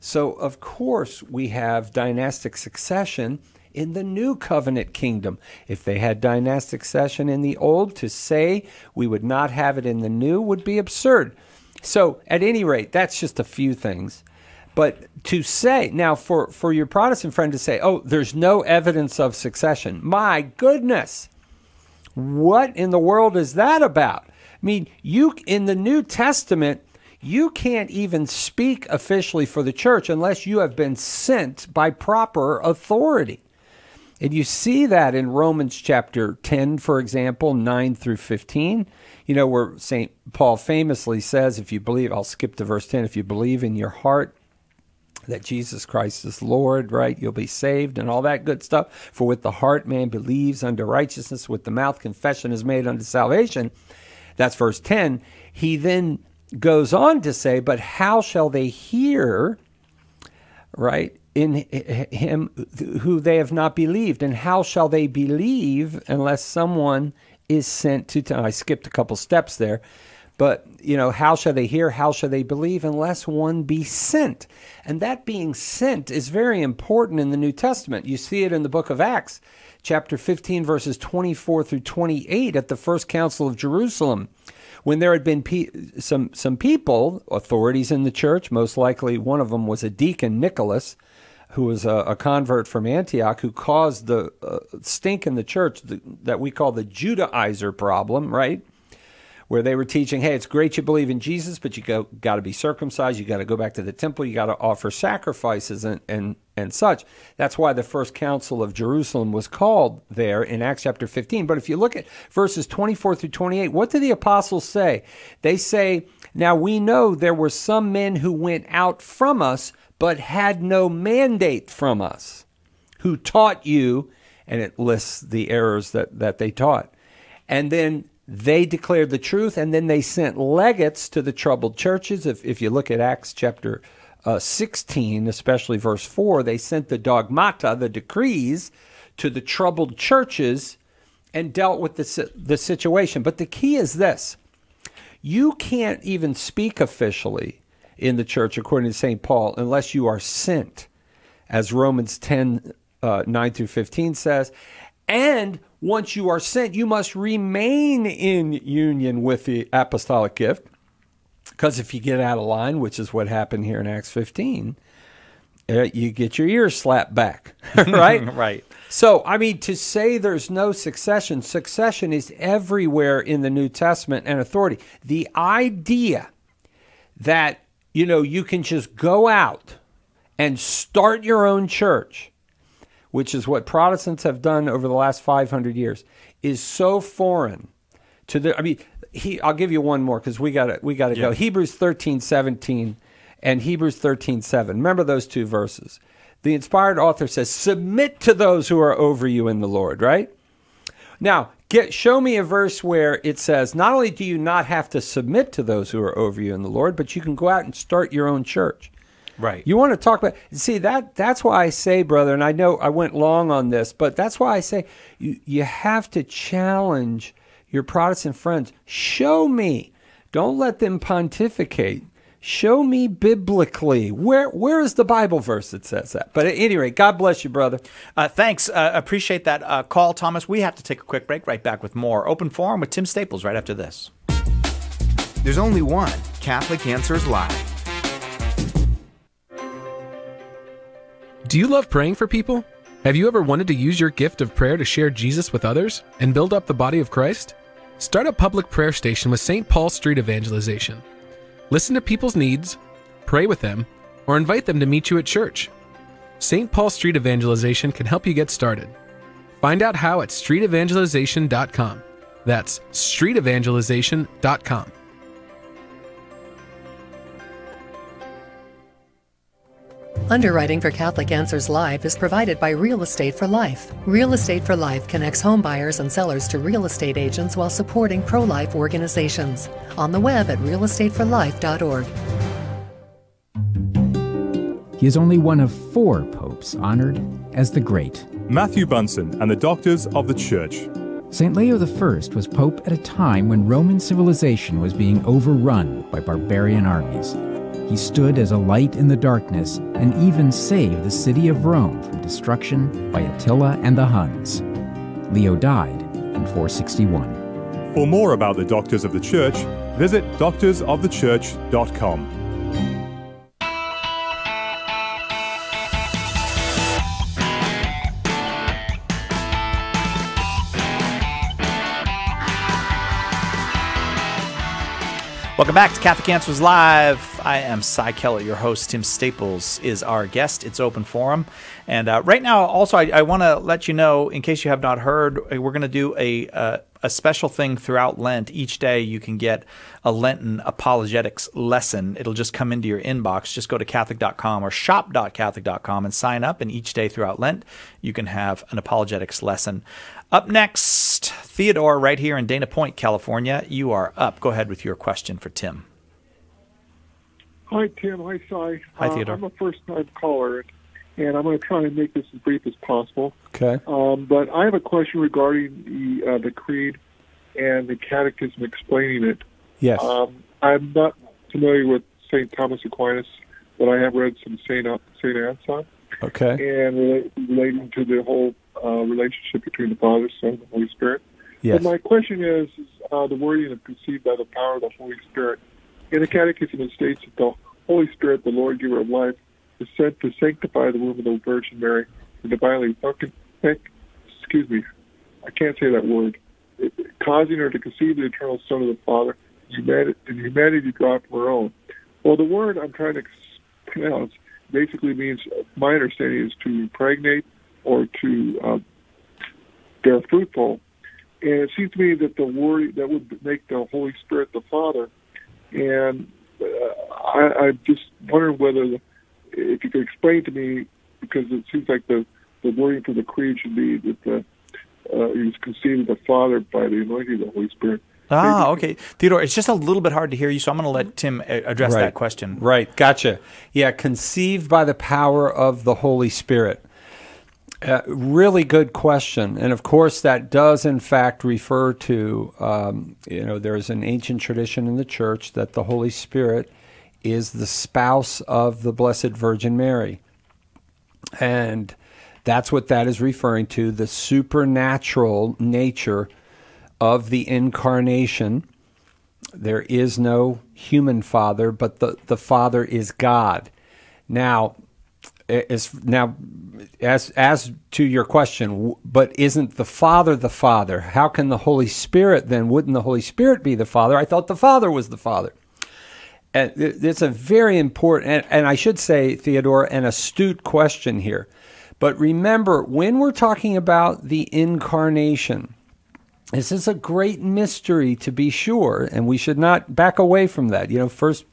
So, of course, we have dynastic succession in the new covenant kingdom. If they had dynastic succession in the old, to say we would not have it in the new would be absurd. So, at any rate, that's just a few things. But to say, now for, for your Protestant friend to say, oh, there's no evidence of succession. My goodness, what in the world is that about? I mean, you in the New Testament, you can't even speak officially for the church unless you have been sent by proper authority. And you see that in Romans chapter ten, for example, nine through fifteen, you know, where Saint Paul famously says, if you believe, I'll skip to verse ten, if you believe in your heart that Jesus Christ is Lord, right, you'll be saved and all that good stuff. For with the heart man believes unto righteousness, with the mouth confession is made unto salvation. That's verse ten. He then goes on to say, but how shall they hear, right, in him who they have not believed, and how shall they believe unless someone is sent to them? I skipped a couple steps there, but you know, how shall they hear, how shall they believe unless one be sent? And that being sent is very important in the New Testament. You see it in the book of Acts, chapter fifteen, verses twenty-four through twenty-eight, at the first council of Jerusalem, when there had been pe some, some people, authorities in the church, most likely one of them was a deacon, Nicholas, who was a, a convert from Antioch, who caused the uh, stink in the church the, that we call the Judaizer problem, right? Where they were teaching, hey, it's great you believe in Jesus, but you go, got to be circumcised, you got to go back to the temple, you got to offer sacrifices and, and, and such. That's why the first council of Jerusalem was called there in Acts chapter fifteen. But if you look at verses twenty-four through twenty-eight, what do the apostles say? They say, now we know there were some men who went out from us, but had no mandate from us, who taught you, and it lists the errors that, that they taught. And then they declared the truth, and then they sent legates to the troubled churches. If, if you look at Acts chapter uh, sixteen, especially verse four, they sent the dogmata, the decrees, to the troubled churches and dealt with the, the situation. But the key is this. You can't even speak officially in the church, according to Saint Paul, unless you are sent, as Romans ten, uh, nine through fifteen says. And once you are sent, you must remain in union with the apostolic gift, because if you get out of line, which is what happened here in Acts fifteen, uh, you get your ears slapped back, right? Right. So, I mean, to say there's no succession, succession is everywhere in the New Testament and authority. The idea that, you know, you can just go out and start your own church, which is what Protestants have done over the last five hundred years, is so foreign to the, I mean, he, I'll give you one more because we got we gotta yeah. go. Hebrews thirteen seventeen and Hebrews thirteen seven. Remember those two verses. The inspired author says, submit to those who are over you in the Lord, right? Now, get, show me a verse where it says, not only do you not have to submit to those who are over you in the Lord, but you can go out and start your own church. Right. You want to talk about, see, that that's why I say, brother, and I know I went long on this, but that's why I say you, you have to challenge your Protestant friends. Show me. Don't let them pontificate. Show me biblically. Where where is the Bible verse that says that? But at any rate, God bless you, brother. Uh, thanks. Uh, appreciate that uh, call, Thomas. We have to take a quick break. Right back with more Open Forum with Tim Staples right after this. There's only one Catholic Answers Live. Do you love praying for people? Have you ever wanted to use your gift of prayer to share Jesus with others and build up the body of Christ? Start a public prayer station with Saint Paul Street Evangelization. Listen to people's needs, pray with them, or invite them to meet you at church. Saint Paul Street Evangelization can help you get started. Find out how at street evangelization dot com. That's street evangelization dot com. Underwriting for Catholic Answers Live is provided by Real Estate for Life. Real Estate for Life connects home buyers and sellers to real estate agents while supporting pro-life organizations. On the web at real estate for life dot org. He is only one of four popes honored as the Great. Matthew Bunsen and the Doctors of the Church. Saint Leo the First was pope at a time when Roman civilization was being overrun by barbarian armies. He stood as a light in the darkness and even saved the city of Rome from destruction by Attila and the Huns. Leo died in four sixty-one. For more about the Doctors of the Church, visit doctors of the church dot com. Welcome back to Catholic Answers Live. I am Cy Kellett, your host. Tim Staples is our guest. It's Open Forum. And uh, right now, also, I, I want to let you know, in case you have not heard, we're going to do a, uh, a special thing throughout Lent. Each day you can get a Lenten apologetics lesson. It'll just come into your inbox. Just go to catholic dot com or shop dot catholic dot com and sign up. And each day throughout Lent, you can have an apologetics lesson. Up next, Theodore, right here in Dana Point, California. You are up. Go ahead with your question for Tim. Hi, Tim. Hi, Cy. Hi, Theodore. Uh, I'm a first-time caller, and I'm going to try and make this as brief as possible. Okay. Um, but I have a question regarding the, uh, the creed and the catechism explaining it. Yes. Um, I'm not familiar with Saint Thomas Aquinas, but I have read some Saint Saint Anselm. Okay. And rel relating to the whole Uh, relationship between the Father, Son, and the Holy Spirit. Yes. But my question is, is uh, the wording of conceived by the power of the Holy Spirit. In the Catechism, it states that the Holy Spirit, the Lord giver of life, is sent to sanctify the womb of the Virgin Mary, and divinely, excuse me, I can't say that word, it, causing her to conceive the eternal Son of the Father, humanity, and humanity dropped from her own. Well, the word I'm trying to pronounce basically means, my understanding is to impregnate, or to um, bear fruitful, and it seems to me that the word that would make the Holy Spirit the Father, and uh, I, I just wonder whether, the, if you could explain to me, because it seems like the the wording for the creed should be that the uh, he was conceived the Father by the anointing of the Holy Spirit. Ah, okay. Theodore, it's just a little bit hard to hear you, so I'm going to let Tim address right. that question. Right, gotcha. Yeah, conceived by the power of the Holy Spirit. Uh, really good question, and of course that does in fact refer to, um, you know, there's an ancient tradition in the Church that the Holy Spirit is the spouse of the Blessed Virgin Mary, and that's what that is referring to, the supernatural nature of the incarnation. There is no human Father, but the, the Father is God. Now, As, now, as, as to your question, but isn't the Father the Father? How can the Holy Spirit then, wouldn't the Holy Spirit be the Father? I thought the Father was the Father. And it's a very important, and, and I should say, Theodore, an astute question here. But remember, when we're talking about the incarnation, this is a great mystery to be sure, and we should not back away from that. You know, first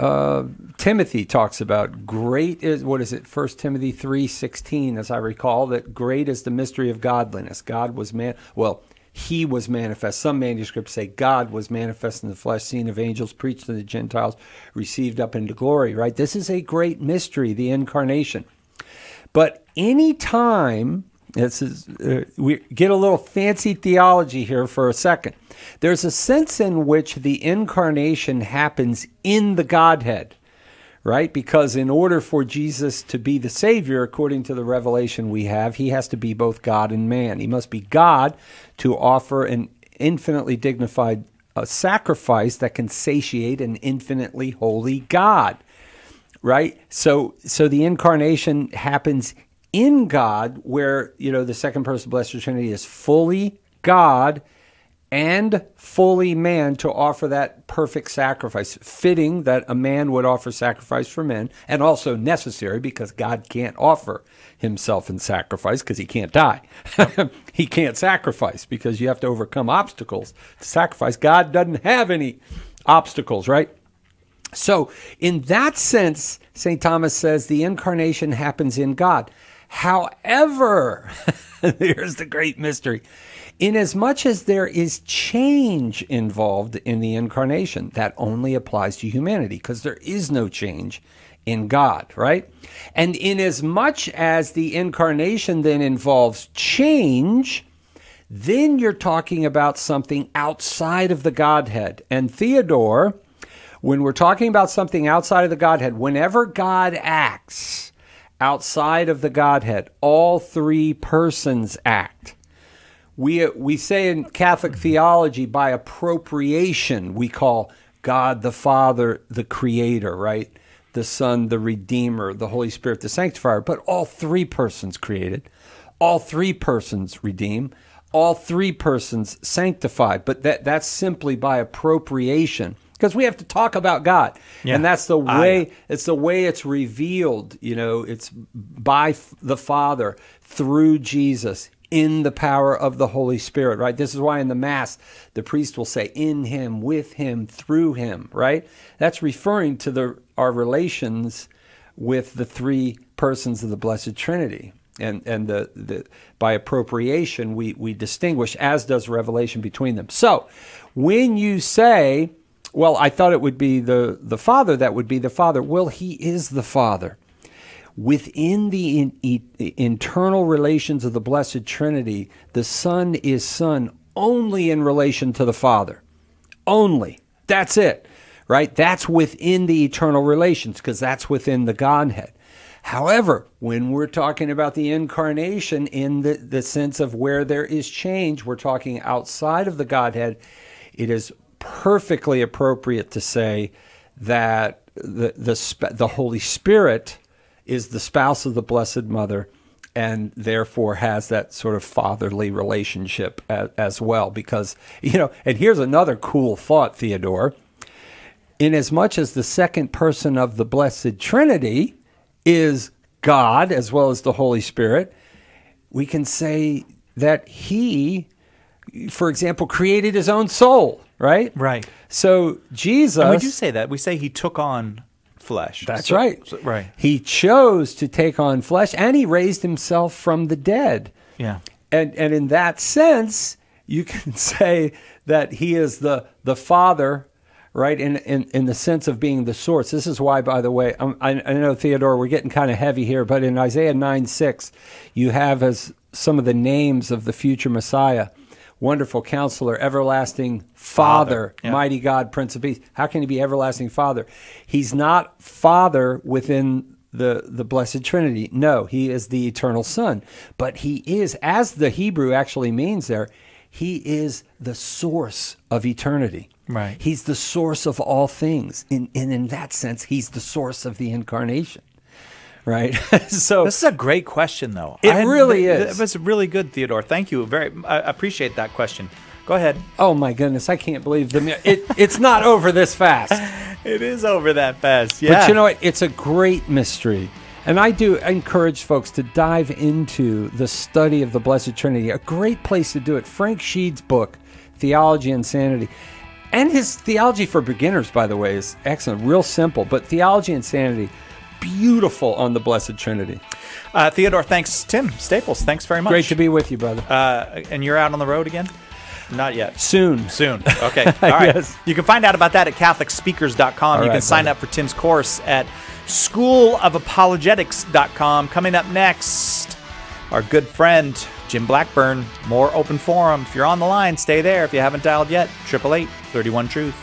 Uh, Timothy talks about great is, what is it, First Timothy three sixteen, as I recall, that great is the mystery of godliness. God was man, well, he was manifest. Some manuscripts say God was manifest in the flesh, seen of angels, preached to the Gentiles, received up into glory, right? This is a great mystery, the incarnation. But any time, this is, uh, we get a little fancy theology here for a second. There's a sense in which the incarnation happens in the Godhead, right? Because in order for Jesus to be the Savior, according to the revelation we have, he has to be both God and man. He must be God to offer an infinitely dignified uh, sacrifice that can satiate an infinitely holy God, right? So, so the incarnation happens in God, where, you know, the second person of the Blessed Trinity is fully God and fully man to offer that perfect sacrifice, fitting that a man would offer sacrifice for men, and also necessary because God can't offer himself in sacrifice because he can't die. He can't sacrifice because you have to overcome obstacles to sacrifice. God doesn't have any obstacles, right? So in that sense, Saint Thomas says the incarnation happens in God. However, here's the great mystery. Inasmuch as there is change involved in the incarnation, that only applies to humanity because there is no change in God, right? And inasmuch as the incarnation then involves change, then you're talking about something outside of the Godhead. And Theodore, when we're talking about something outside of the Godhead, whenever God acts outside of the Godhead, all three persons act. We, we say in Catholic theology, by appropriation, we call God the Father the Creator, right? The Son the Redeemer, the Holy Spirit the Sanctifier. But all three persons created, all three persons redeem, all three persons sanctify. But that, that's simply by appropriation, because we have to talk about God. Yeah. And that's the way, uh, yeah. it's the way it's revealed, you know, it's by the Father through Jesus, in the power of the Holy Spirit, right? This is why in the Mass, the priest will say, in him, with him, through him, right? That's referring to the, our relations with the three persons of the Blessed Trinity. And, and the, the, by appropriation, we, we distinguish, as does Revelation, between them. So when you say, well, I thought it would be the, the Father, that would be the Father. Well, he is the Father. Within the in, e, internal relations of the Blessed Trinity, the Son is Son only in relation to the Father. Only. That's it, right? That's within the eternal relations, because that's within the Godhead. However, when we're talking about the incarnation in the, the sense of where there is change, we're talking outside of the Godhead, it is perfectly appropriate to say that the, the, the Holy Spirit is the spouse of the Blessed Mother, and therefore has that sort of fatherly relationship as, as well. Because, you know, and here's another cool thought, Theodore. Inasmuch as the second person of the Blessed Trinity is God, as well as the Holy Spirit, we can say that he, for example, created his own soul, right? Right. So Jesus... And we do say that. We say he took on... flesh. That's so, right. So, right. He chose to take on flesh, and he raised himself from the dead. Yeah. And and in that sense, you can say that he is the the Father, right? In in in the sense of being the source. This is why, by the way, I'm, I, I know, Theodore, we're getting kind of heavy here, but in Isaiah nine six, you have as some of the names of the future Messiah: Wonderful Counselor, Everlasting Father, Father. Yeah. Mighty God, Prince of Peace. How can he be Everlasting Father? He's not Father within the, the Blessed Trinity. No, he is the Eternal Son. But he is, as the Hebrew actually means there, he is the source of eternity. Right. He's the source of all things. And, and in that sense, he's the source of the incarnation. Right. So this is a great question, though. It I, really is. It was really good, Theodore. Thank you. Very, I appreciate that question. Go ahead. Oh my goodness, I can't believe the it. It's not over this fast. It is over that fast. Yeah. But you know what? It's a great mystery, and I do encourage folks to dive into the study of the Blessed Trinity. A great place to do it. Frank Sheed's book, Theology and Sanity. And his Theology for Beginners, by the way, is excellent. Real simple, but Theology and Sanity. Beautiful on the Blessed Trinity. Uh, Theodore, thanks. Tim Staples, thanks very much. Great to be with you, brother. Uh, and you're out on the road again? Not yet. Soon. Soon. Okay. All right. Yes. You can find out about that at Catholic Speakers dot com. All you right, can sign buddy. up for Tim's course at School of Apologetics dot com. Coming up next, our good friend Jim Blackburn. More open forum. If you're on the line, stay there. If you haven't dialed yet, triple eight, thirty-one, truth.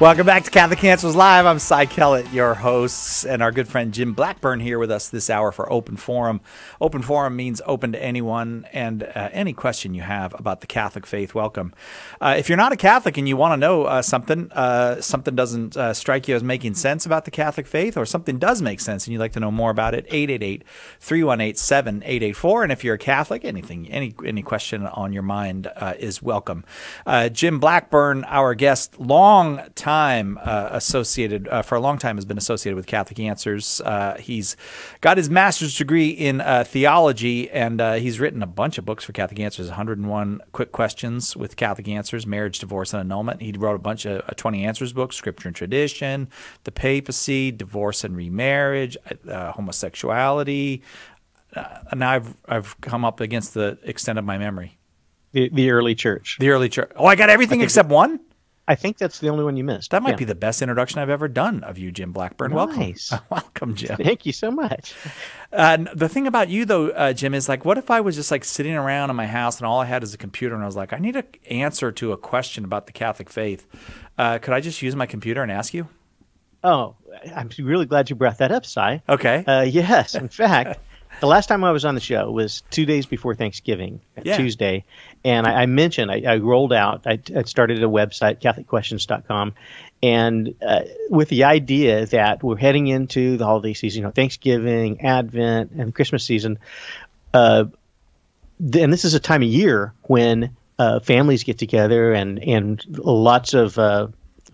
Welcome back to Catholic Answers Live. I'm Cy Kellett, your host, and our good friend Jim Blackburn here with us this hour for Open Forum. Open Forum means open to anyone, and uh, any question you have about the Catholic faith, welcome. Uh, if you're not a Catholic and you want to know uh, something, uh, something doesn't uh, strike you as making sense about the Catholic faith, or something does make sense and you'd like to know more about it, eight eight eight, three one eight, seven eight eight four. And if you're a Catholic, anything, any any question on your mind uh, is welcome. Uh, Jim Blackburn, our guest, long time Time, uh, associated uh, for a long time has been associated with Catholic Answers. Uh, he's got his master's degree in uh, theology, and uh, he's written a bunch of books for Catholic Answers, one hundred and one Quick Questions with Catholic Answers, Marriage, Divorce, and Annulment. He wrote a bunch of uh, twenty Answers books, Scripture and Tradition, The Papacy, Divorce and Remarriage, uh, Homosexuality. Uh, and now I've, I've come up against the extent of my memory. The, the early church. The early church. Oh, I got everything I except one? I think that's the only one you missed. That might yeah. be the best introduction I've ever done of you, Jim Blackburn. Nice. Welcome. Welcome, Jim. Thank you so much. Uh, the thing about you, though, uh, Jim, is like, what if I was just like sitting around in my house and all I had is a computer and I was like, I need an answer to a question about the Catholic faith. Uh, could I just use my computer and ask you? Oh, I'm really glad you brought that up, Cy. Okay. Uh, yes. In fact, the last time I was on the show was two days before Thanksgiving, yeah. Tuesday, and I, I mentioned I, I rolled out, I, I started a website, Catholic Questions dot com, and uh, with the idea that we're heading into the holiday season, you know, Thanksgiving, Advent, and Christmas season, uh, th and this is a time of year when uh, families get together and, and lots of uh,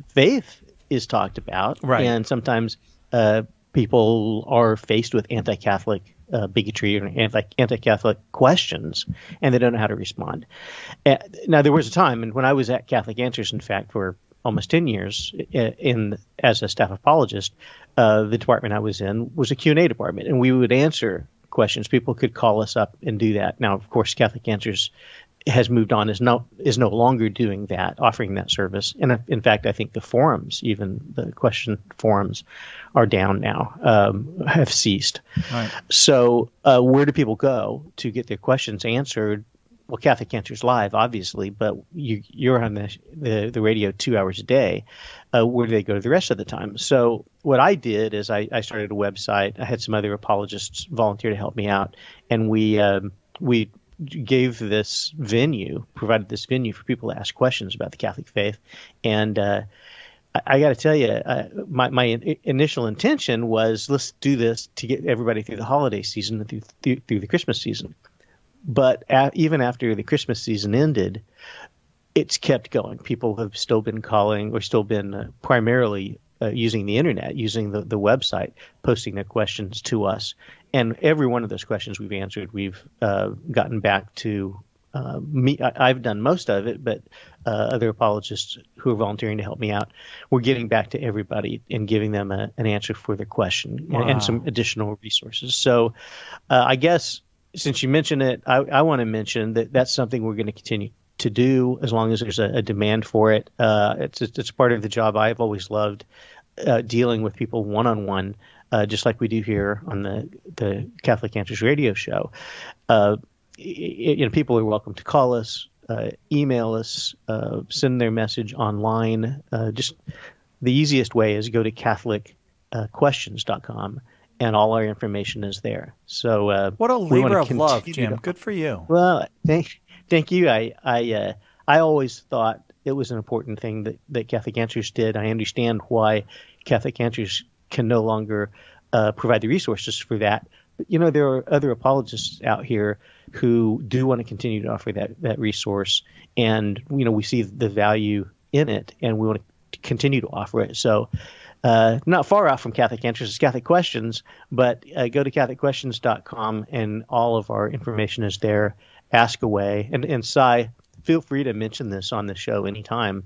faith is talked about, right. and sometimes uh, people are faced with anti-Catholic Uh, bigotry or anti anti-Catholic questions, and they don't know how to respond. Uh, now, there was a time, and when I was at Catholic Answers, in fact, for almost ten years, in, in as a staff apologist, uh, the department I was in was a Q and A department, and we would answer questions. People could call us up and do that. Now, of course, Catholic Answers has moved on, is no is no longer doing that, offering that service. And in fact, I think the forums, even the question forums, are down now, um, have ceased. Right. So uh, where do people go to get their questions answered? Well, Catholic Answers Live, obviously, but you, you're on the, the the radio two hours a day. Uh, where do they go the rest of the time? So what I did is I, I started a website. I had some other apologists volunteer to help me out, and we um, we. gave this venue, provided this venue for people to ask questions about the Catholic faith. And uh, I, I got to tell you, uh, my, my in initial intention was, let's do this to get everybody through the holiday season and through, through, through the Christmas season. But at, even after the Christmas season ended, it's kept going. People have still been calling or still been uh, primarily uh, using the internet, using the, the website, posting their questions to us. And every one of those questions we've answered, we've uh, gotten back to uh, me. I, I've done most of it, but uh, other apologists who are volunteering to help me out, we're getting back to everybody and giving them a, an answer for their question. Wow. and, and some additional resources. So uh, I guess since you mentioned it, I, I want to mention that that's something we're going to continue to do as long as there's a, a demand for it. Uh, it's, it's part of the job I've always loved, uh, dealing with people one-on-one. Uh, just like we do here on the, the Catholic Answers radio show. Uh, you know, people are welcome to call us, uh, email us, uh, send their message online. Uh, just the easiest way is go to Catholic Questions dot com, and all our information is there. So uh, what a labor of love, Jim. Good for you. Well, thank, thank you. I, I, uh, I always thought it was an important thing that, that Catholic Answers did. I understand why Catholic Answers can no longer uh, provide the resources for that. But, you know, there are other apologists out here who do want to continue to offer that, that resource. And, you know, we see the value in it, and we want to continue to offer it. So uh, not far off from Catholic Answers is Catholic Questions, but uh, go to Catholic Questions dot com, and all of our information is there. Ask away. And, and Cy, feel free to mention this on the show anytime.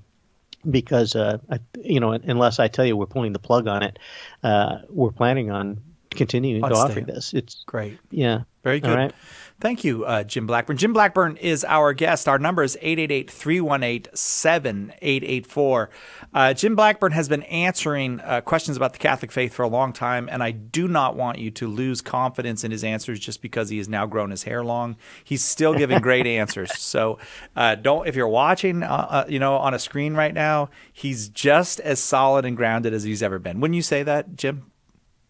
Because, uh, I, you know, unless I tell you we're pulling the plug on it, uh, we're planning on continuing Let's to offer this. It's great. Yeah. Very good. Right. Thank you, uh, Jim Blackburn. Jim Blackburn is our guest. Our number is eight eight eight, three one eight, seven eight eight four. Uh, Jim Blackburn has been answering uh, questions about the Catholic faith for a long time, and I do not want you to lose confidence in his answers just because he has now grown his hair long. He's still giving great answers. So uh, don't, if you're watching, uh, uh, you know, on a screen right now, he's just as solid and grounded as he's ever been. Wouldn't you say that, Jim?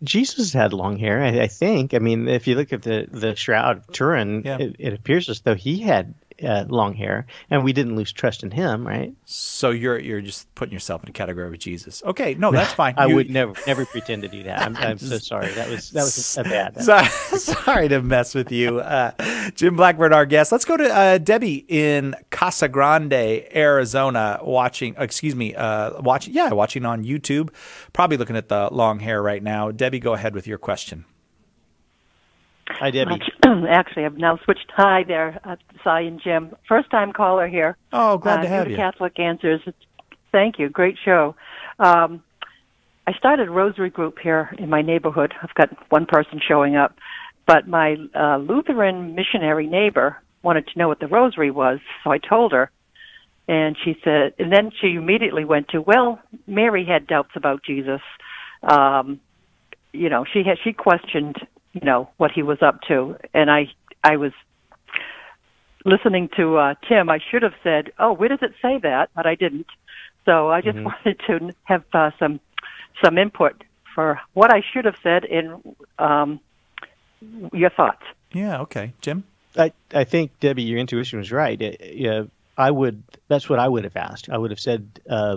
Jesus had long hair, I, I think. I mean, if you look at the, the Shroud of Turin, yeah. it, it appears as though he had uh, long hair, and we didn't lose trust in him, right? So you're you're just putting yourself in a category with Jesus. Okay, no, that's fine. I you, would never never pretend to do that. I'm, I'm so sorry. That was that was a bad. So, sorry to mess with you, uh, Jim Blackburn, our guest. Let's go to uh, Debbie in Casa Grande, Arizona, watching. Excuse me, uh, watching. Yeah, watching on YouTube. Probably looking at the long hair right now. Debbie, go ahead with your question. Hi, Debbie. Actually, I've now switched. Hi there, uh, Cy and Jim. First-time caller here. Oh, glad uh, to have you. Catholic Answers. Thank you. Great show. Um, I started a rosary group here in my neighborhood. I've got one person showing up. But my uh, Lutheran missionary neighbor wanted to know what the rosary was, so I told her. And she said, and then she immediately went to, well, Mary had doubts about Jesus. Um, you know, she had, she questioned you know, what he was up to. And I I was listening to uh, Tim. I should have said, oh, where does it say that? But I didn't. So I just mm-hmm. wanted to have uh, some some input for what I should have said in um, your thoughts. Yeah, okay. Jim? I, I think, Debbie, your intuition was right. It, it, I would. That's what I would have asked. I would have said, uh,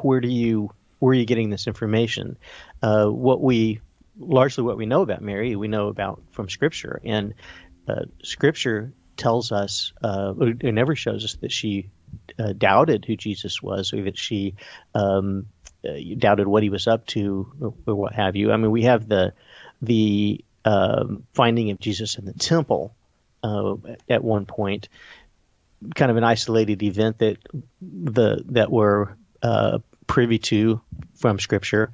where do you, where are you getting this information? Uh, what we... Largely what we know about Mary, we know about from Scripture. And uh, Scripture tells us, uh, it never shows us that she uh, doubted who Jesus was, or that she um, uh, doubted what he was up to, or, or what have you. I mean, we have the the um, finding of Jesus in the temple uh, at one point, kind of an isolated event that the that were uh, privy to from Scripture,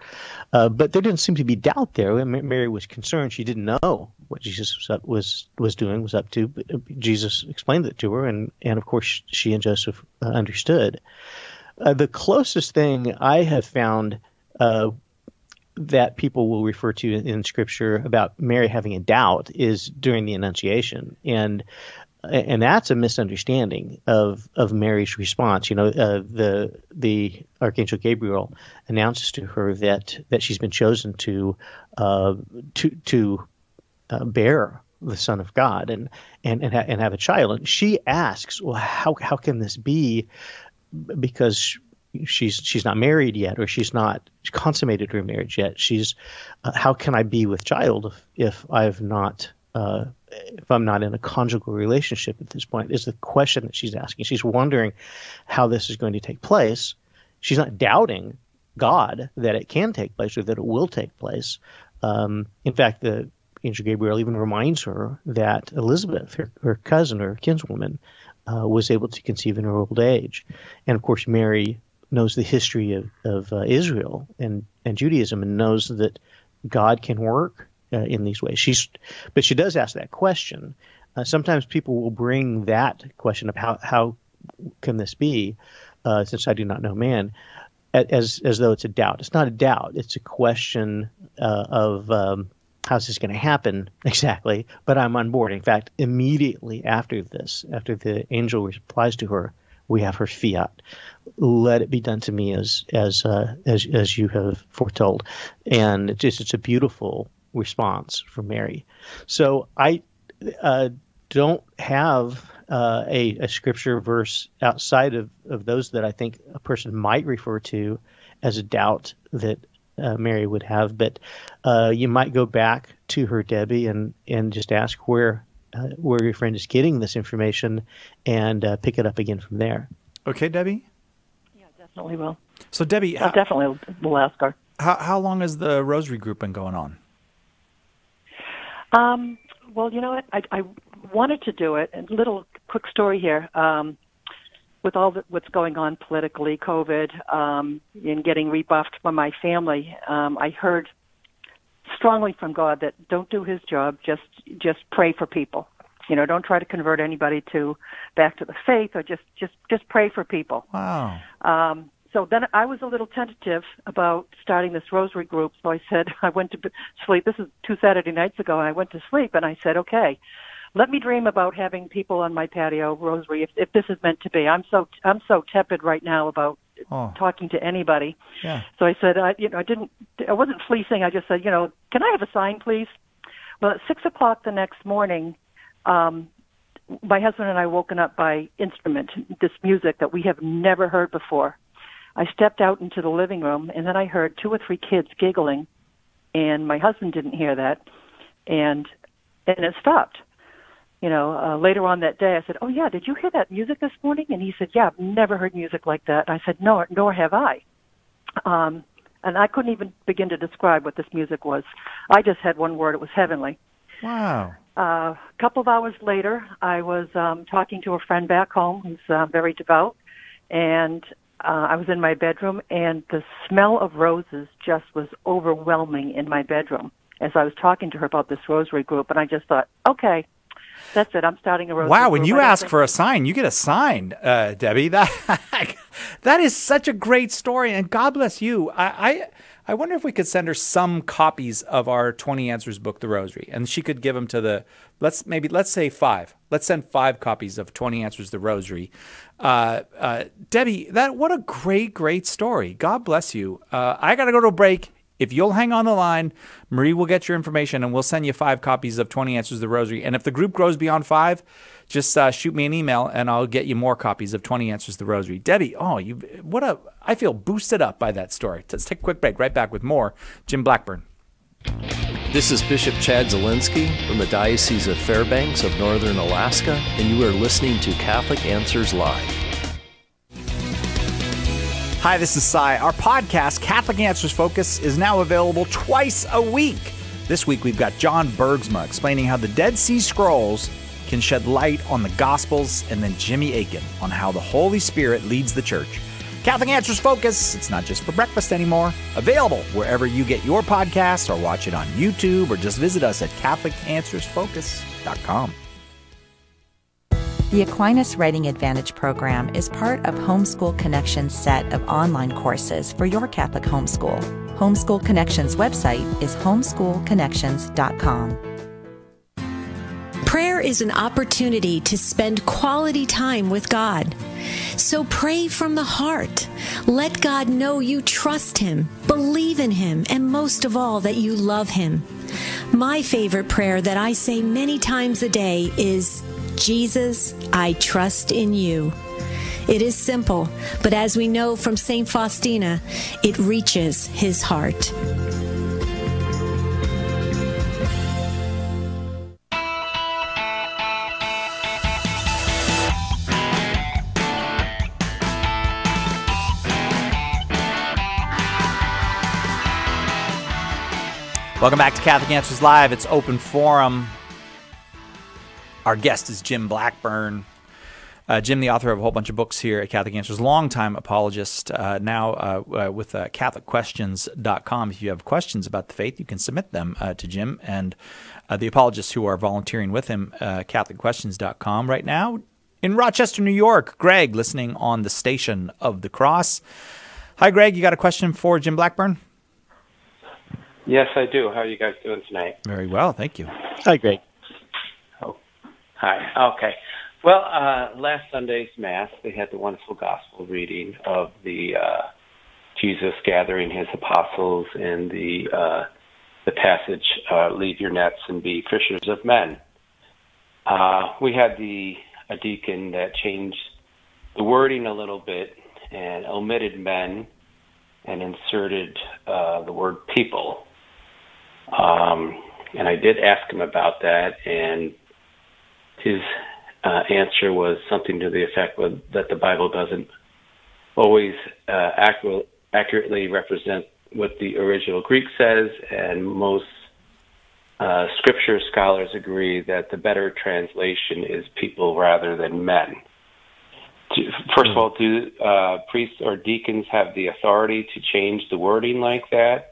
uh, but there didn't seem to be doubt there. Mary was concerned; she didn't know what Jesus was up, was was doing, was up to. But Jesus explained it to her, and and of course she and Joseph uh, understood. Uh, the closest thing I have found uh, that people will refer to in, in Scripture about Mary having a doubt is during the Annunciation, and and that's a misunderstanding of of Mary's response. You know, uh, the the Archangel Gabriel announces to her that that she's been chosen to uh, to to uh, bear the Son of God and and and, ha and have a child. And she asks, "Well, how how can this be? Because she's she's not married yet, or she's not consummated her marriage yet. She's uh, how can I be with child if, if I've not?" Uh, if I'm not in a conjugal relationship at this point, is the question that she's asking. She's wondering how this is going to take place. She's not doubting God that it can take place or that it will take place. Um, in fact, the angel Gabriel even reminds her that Elizabeth, her, her cousin or kinswoman, uh, was able to conceive in her old age. And of course, Mary knows the history of, of uh, Israel and, and Judaism, and knows that God can work Uh, in these ways. She's, but she does ask that question. Uh, sometimes people will bring that question of how how can this be, uh, since I do not know man, as as though it's a doubt. It's not a doubt. It's a question uh, of um, how's this going to happen exactly. But I'm on board. In fact, immediately after this, after the angel replies to her, we have her fiat. Let it be done to me as as uh, as as you have foretold. And it's just it's a beautiful response from Mary. So I uh, don't have uh, a, a scripture verse outside of, of those that I think a person might refer to as a doubt that uh, Mary would have. But uh, you might go back to her, Debbie, and, and just ask where, uh, where your friend is getting this information, and uh, pick it up again from there. Okay, Debbie? Yeah, definitely will. So, Debbie, I definitely will ask her. How, how long has the rosary group been going on? Um, well, you know what? I, I wanted to do it. A little quick story here. Um, with all the, what's going on politically, COVID, um, and getting rebuffed by my family, um, I heard strongly from God that don't do His job. Just, just pray for people. You know, don't try to convert anybody to back to the faith, or just just just pray for people. Wow. Um, so then I was a little tentative about starting this rosary group. So I said, I went to sleep. This is two Saturday nights ago, and I went to sleep, and I said, okay, let me dream about having people on my patio rosary if, if this is meant to be. I'm so I'm so tepid right now about oh. talking to anybody. Yeah. So I said, I, you know, I didn't, I wasn't fleecing. I just said, you know, can I have a sign, please? Well, at six o'clock the next morning, um, my husband and I woken up by instrument, this music that we have never heard before. I stepped out into the living room, and then I heard two or three kids giggling, and my husband didn't hear that, and and it stopped. You know, uh, later on that day, I said, "Oh yeah, did you hear that music this morning?" And he said, "Yeah, I've never heard music like that." And I said, "No, nor have I." Um, and I couldn't even begin to describe what this music was. I just had one word: it was heavenly. Wow. Uh, a couple of hours later, I was um, talking to a friend back home who's uh, very devout, and uh, I was in my bedroom, and the smell of roses just was overwhelming in my bedroom as I was talking to her about this rosary group, and I just thought, okay, that's it, I'm starting a rosary wow, group. Wow, when you ask for a sign, you get a sign, uh, Debbie. That, that is such a great story, and God bless you. I... I I wonder if we could send her some copies of our twenty Answers book, The Rosary, and she could give them to the, let's maybe, let's say five. Let's send five copies of twenty Answers, The Rosary. Uh, uh, Debbie, that what a great, great story. God bless you. Uh, I got to go to a break. If you'll hang on the line, Marie will get your information, and we'll send you five copies of twenty Answers, The Rosary. And if the group grows beyond five, just uh, shoot me an email, and I'll get you more copies of twenty Answers, The Rosary. Debbie, oh, you what a... I feel boosted up by that story. Let's take a quick break. Right back with more Jim Blackburn. This is Bishop Chad Zielinski from the Diocese of Fairbanks of Northern Alaska, and you are listening to Catholic Answers Live. Hi, this is Cy. Our podcast, Catholic Answers Focus, is now available twice a week. This week we've got John Bergsma explaining how the Dead Sea Scrolls can shed light on the Gospels, and then Jimmy Akin on how the Holy Spirit leads the Church. Catholic Answers Focus, it's not just for breakfast anymore. Available wherever you get your podcasts, or watch it on YouTube, or just visit us at Catholic Answers Focus dot com. The Aquinas Writing Advantage program is part of Homeschool Connection's set of online courses for your Catholic homeschool. Homeschool Connection's website is homeschool connections dot com. Prayer is an opportunity to spend quality time with God. So pray from the heart. Let God know you trust Him, believe in Him, and most of all, that you love Him. My favorite prayer that I say many times a day is, Jesus, I trust in you. It is simple, but as we know from Saint Faustina, it reaches His heart. Welcome back to Catholic Answers Live. It's open forum. Our guest is Jim Blackburn. Uh, Jim, the author of a whole bunch of books here at Catholic Answers, longtime apologist, uh, now uh, uh, with uh, Catholic Questions dot com. If you have questions about the faith, you can submit them uh, to Jim and uh, the apologists who are volunteering with him, uh, Catholic Questions dot com. Right now in Rochester, New York, Greg, listening on the Station of the Cross. Hi, Greg. You got a question for Jim Blackburn? Yes, I do. How are you guys doing tonight? Very well, thank you. Hi, Greg. Oh, hi. Okay. Well, uh, last Sunday's Mass, they had the wonderful gospel reading of the uh, Jesus gathering His apostles in the uh, the passage, uh, leave your nets and be fishers of men. Uh, we had the a deacon that changed the wording a little bit and omitted men and inserted uh, the word people. Um, and I did ask him about that, and his uh, answer was something to the effect of, that the Bible doesn't always uh, accurate, accurately represent what the original Greek says, and most uh, scripture scholars agree that the better translation is people rather than men. First of all, do uh, priests or deacons have the authority to change the wording like that?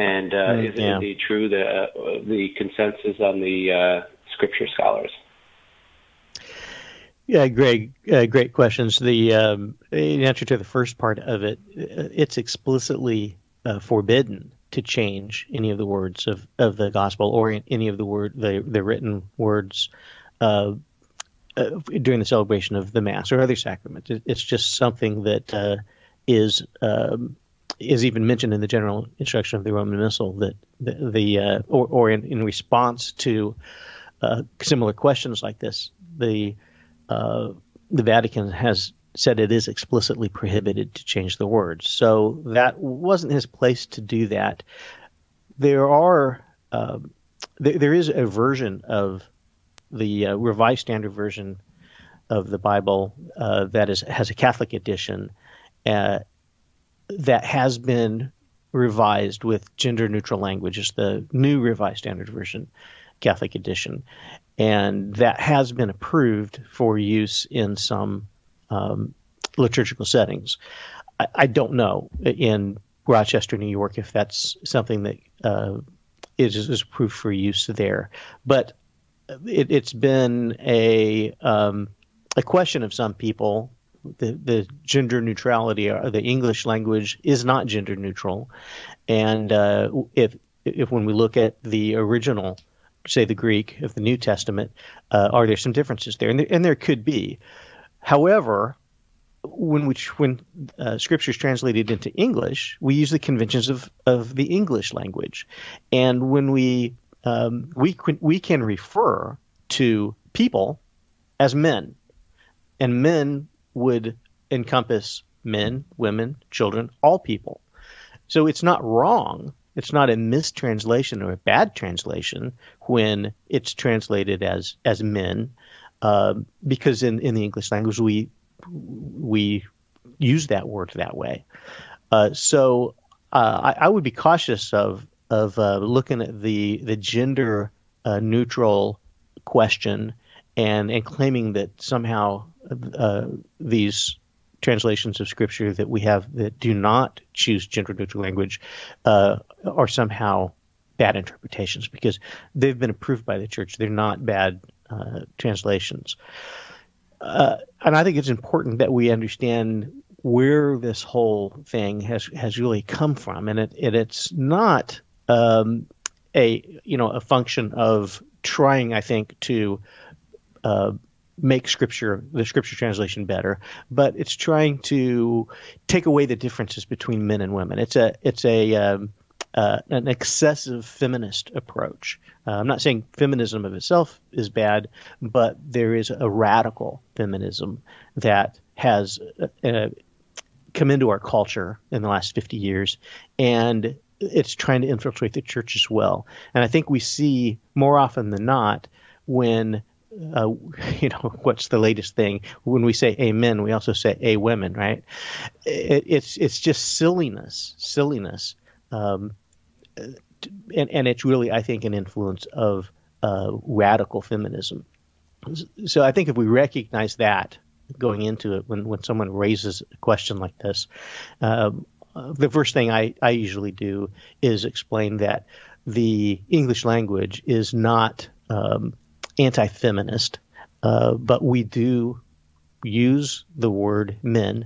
And uh, mm, is it yeah. indeed true that uh, the consensus on the uh, scripture scholars? Yeah, Greg, uh, great questions. The um, in answer to the first part of it, it's explicitly uh, forbidden to change any of the words of, of the gospel or any of the word the, the written words uh, uh, during the celebration of the Mass or other sacraments. It, it's just something that uh, is um, is even mentioned in the general instruction of the Roman Missal that the, the uh, or or in, in response to uh, similar questions like this, the Uh, the Vatican has said it is explicitly prohibited to change the words. So that wasn't his place to do that. There are uh, th- there is a version of the uh, Revised Standard Version of the Bible uh, that is has a Catholic edition uh, that has been revised with gender-neutral language. It's the new Revised Standard Version, Catholic edition. And that has been approved for use in some um, liturgical settings. I, I don't know in Rochester, New York, if that's something that uh, is, is approved for use there. But it, it's been a um, a question of some people. The, the gender neutrality or the English language is not gender neutral. And uh, if if when we look at the original, say the Greek of the New Testament, uh, are there some differences there? And there, and there could be. However, when we, when uh, Scripture is translated into English, we use the conventions of, of the English language, and when we um, we we can refer to people as men, and men would encompass men, women, children, all people. So it's not wrong. It's not a mistranslation or a bad translation when it's translated as as men, uh, because in, in the English language we we use that word that way. Uh, so uh, I, I would be cautious of of uh, looking at the the gender uh, neutral question and and claiming that somehow uh, these translations of Scripture that we have that do not choose gender-neutral language uh, are somehow bad interpretations, because they've been approved by the Church. They're not bad uh, translations. Uh, and I think it's important that we understand where this whole thing has, has really come from, and it, it it's not um, a you know a function of trying, I think, to Uh, make scripture the scripture translation better, but it's trying to take away the differences between men and women. It's a it's a um, uh, an excessive feminist approach. Uh, I'm not saying feminism of itself is bad, but there is a radical feminism that has uh, come into our culture in the last fifty years, and it's trying to infiltrate the church as well. And I think we see more often than not when Uh, you know, what's the latest thing? When we say amen, we also say a women, right? It, it's it's just silliness, silliness, um, and and it's really, I think, an influence of uh, radical feminism. So I think if we recognize that going into it, when when someone raises a question like this, uh, the first thing I I usually do is explain that the English language is not Um, anti-feminist, uh, but we do use the word men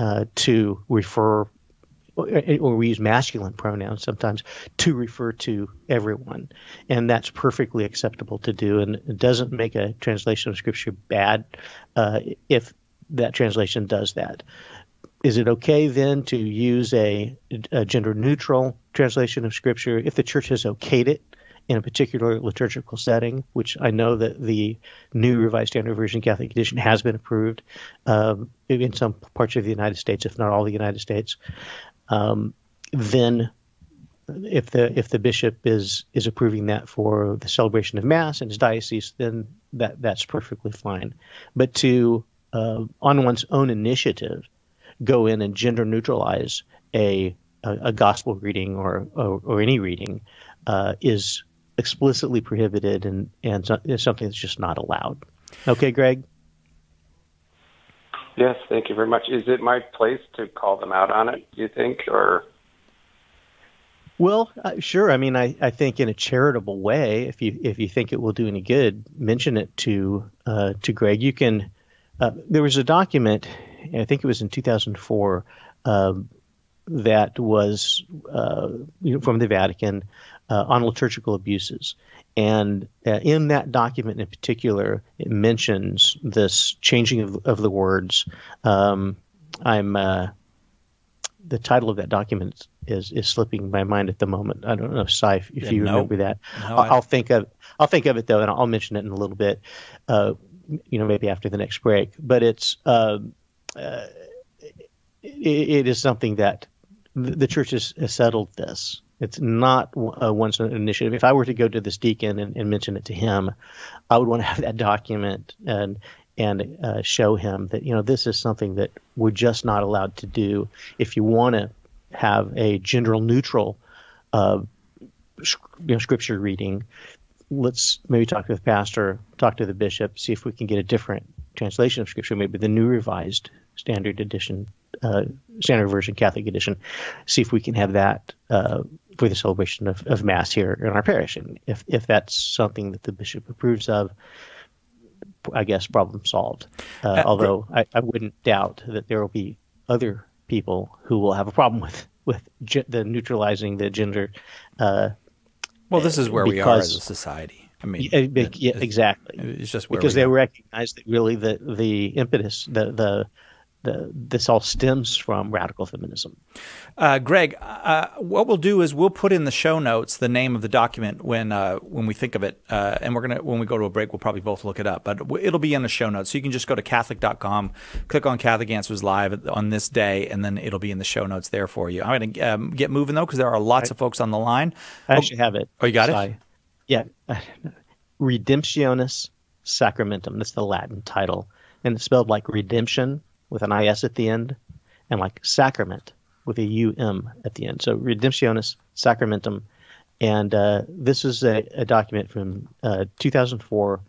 uh, to refer, or, or we use masculine pronouns sometimes to refer to everyone, and that's perfectly acceptable to do, and it doesn't make a translation of Scripture bad uh, if that translation does that. Is it okay then to use a, a gender-neutral translation of Scripture if the Church has okayed it in a particular liturgical setting, which I know that the new Revised Standard Version Catholic Edition has been approved um, in some parts of the United States, if not all the United States. Um, then, if the if the bishop is is approving that for the celebration of Mass in his diocese, then that that's perfectly fine. But to uh, on one's own initiative go in and gender neutralize a a, a gospel reading or, or or any reading uh, is explicitly prohibited, and, and it's something that's just not allowed. Okay, Greg? Yes, thank you very much. Is it my place to call them out on it, do you think, or? Well, uh, sure. I mean, I, I think in a charitable way, if you if you think it will do any good, mention it to uh, to Greg. You can Uh, there was a document, I think it was in two thousand four, uh, that was uh, you know, from the Vatican uh, on liturgical abuses. And uh, in that document in particular, it mentions this changing of, of the words. Um, I'm uh, the title of that document is is slipping my mind at the moment. I don't know, Cy, if, if yeah, you no. remember that. No, I'll, I'll think of I'll think of it though, and I'll mention it in a little bit. Uh, you know, maybe after the next break. But it's uh, uh, it, it is something that the church has, has settled this. It's not a one's initiative. If I were to go to this deacon and, and mention it to him, I would want to have that document and and uh, show him that, you know, this is something that we're just not allowed to do. If you want to have a gender-neutral uh, you know, scripture reading, let's maybe talk to the pastor, talk to the bishop, see if we can get a different translation of scripture, maybe the New Revised Standard Edition, uh, Standard Version, Catholic Edition, see if we can have that uh, for the celebration of, of Mass here in our parish. And if, if that's something that the bishop approves of, I guess problem solved. Uh, uh, although I, I wouldn't doubt that there will be other people who will have a problem with with ge- the neutralizing the gender. Uh, well, this is where because, we are as a society. I mean, yeah, yeah, exactly. It's just where because we they are. Recognize that really the the impetus the the. The, this all stems from radical feminism. Uh, Greg, uh, what we'll do is we'll put in the show notes the name of the document when uh, when we think of it, uh, and we're gonna when we go to a break, we'll probably both look it up. But it'll be in the show notes, so you can just go to Catholic dot com, click on Catholic Answers Live on this day, and then it'll be in the show notes there for you. I'm gonna um, get moving though because there are lots I, of folks on the line. I actually oh, have it. Oh, you got Sorry. it? Yeah, Redemptionis Sacramentum. That's the Latin title, and it's spelled like redemption, with an I S at the end, and like sacrament with a U M at the end. So Redemptionis Sacramentum. And uh, this is a, a document from uh, two thousand four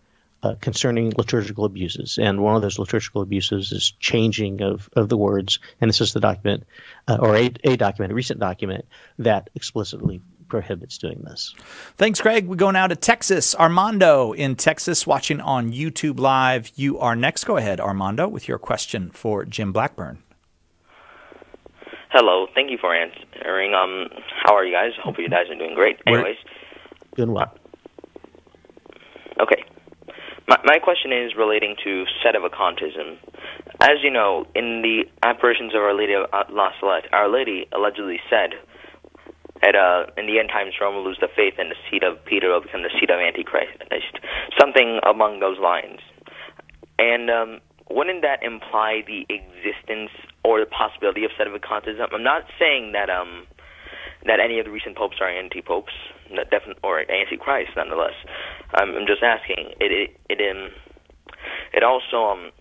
uh, concerning liturgical abuses. And one of those liturgical abuses is changing of, of the words. And this is the document, uh, or a, a document, a recent document, that explicitly prohibits doing this. Thanks, Greg. We go now to Texas. Armando in Texas, watching on YouTube Live. You are next. Go ahead, Armando, with your question for Jim Blackburn. Hello. Thank you for answering. Um, how are you guys? Hope you guys are doing great. Anyways, good luck. Okay. My, my question is relating to sedevacantism. As you know, in the apparitions of Our Lady of La Salette, Our Lady allegedly said, At, uh, in the end times, Rome will lose the faith, and the seat of Peter will become the seat of Antichrist. Something along those lines. And um, wouldn't that imply the existence or the possibility of sedevacantism? I'm not saying that um, that any of the recent popes are anti-popes, not defin- or anti-Christ, nonetheless. I'm, I'm just asking. It it it, um, it also um,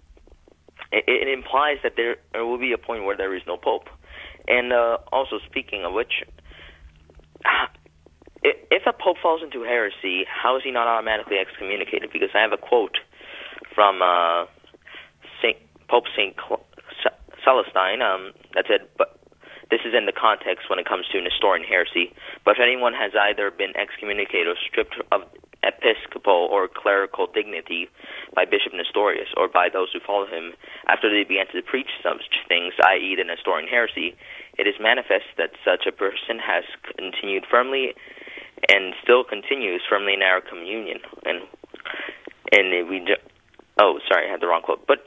it, it implies that there, there will be a point where there is no pope. And uh, also, speaking of which, if a pope falls into heresy, how is he not automatically excommunicated? Because I have a quote from uh, Saint, Pope Saint Celestine um, that said, but this is in the context when it comes to Nestorian heresy, but if anyone has either been excommunicated or stripped of episcopal or clerical dignity by Bishop Nestorius or by those who follow him after they began to preach such things, that is the Nestorian heresy, it is manifest that such a person has continued firmly and still continues firmly in our communion. And and we do, oh, sorry, I had the wrong quote. But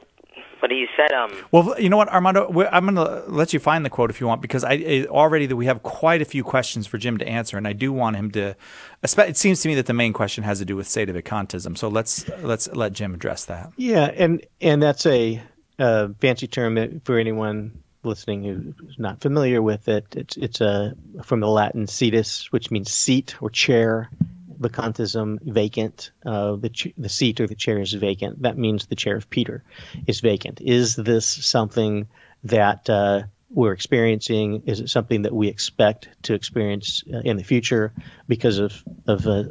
but he said, um, well, you know what, Armando, I'm going to let you find the quote if you want, because I, I already that we have quite a few questions for Jim to answer, and I do want him to. It seems to me that the main question has to do with sedevacantism, so let's let's let Jim address that. Yeah, and and that's a uh, fancy term for anyone listening who's not familiar with it. It's it's a from the Latin "seatus," which means seat or chair. Vacantism, vacant. Uh, the ch- the seat or the chair is vacant. That means the chair of Peter is vacant. Is this something that uh, we're experiencing? Is it something that we expect to experience uh, in the future because of of uh,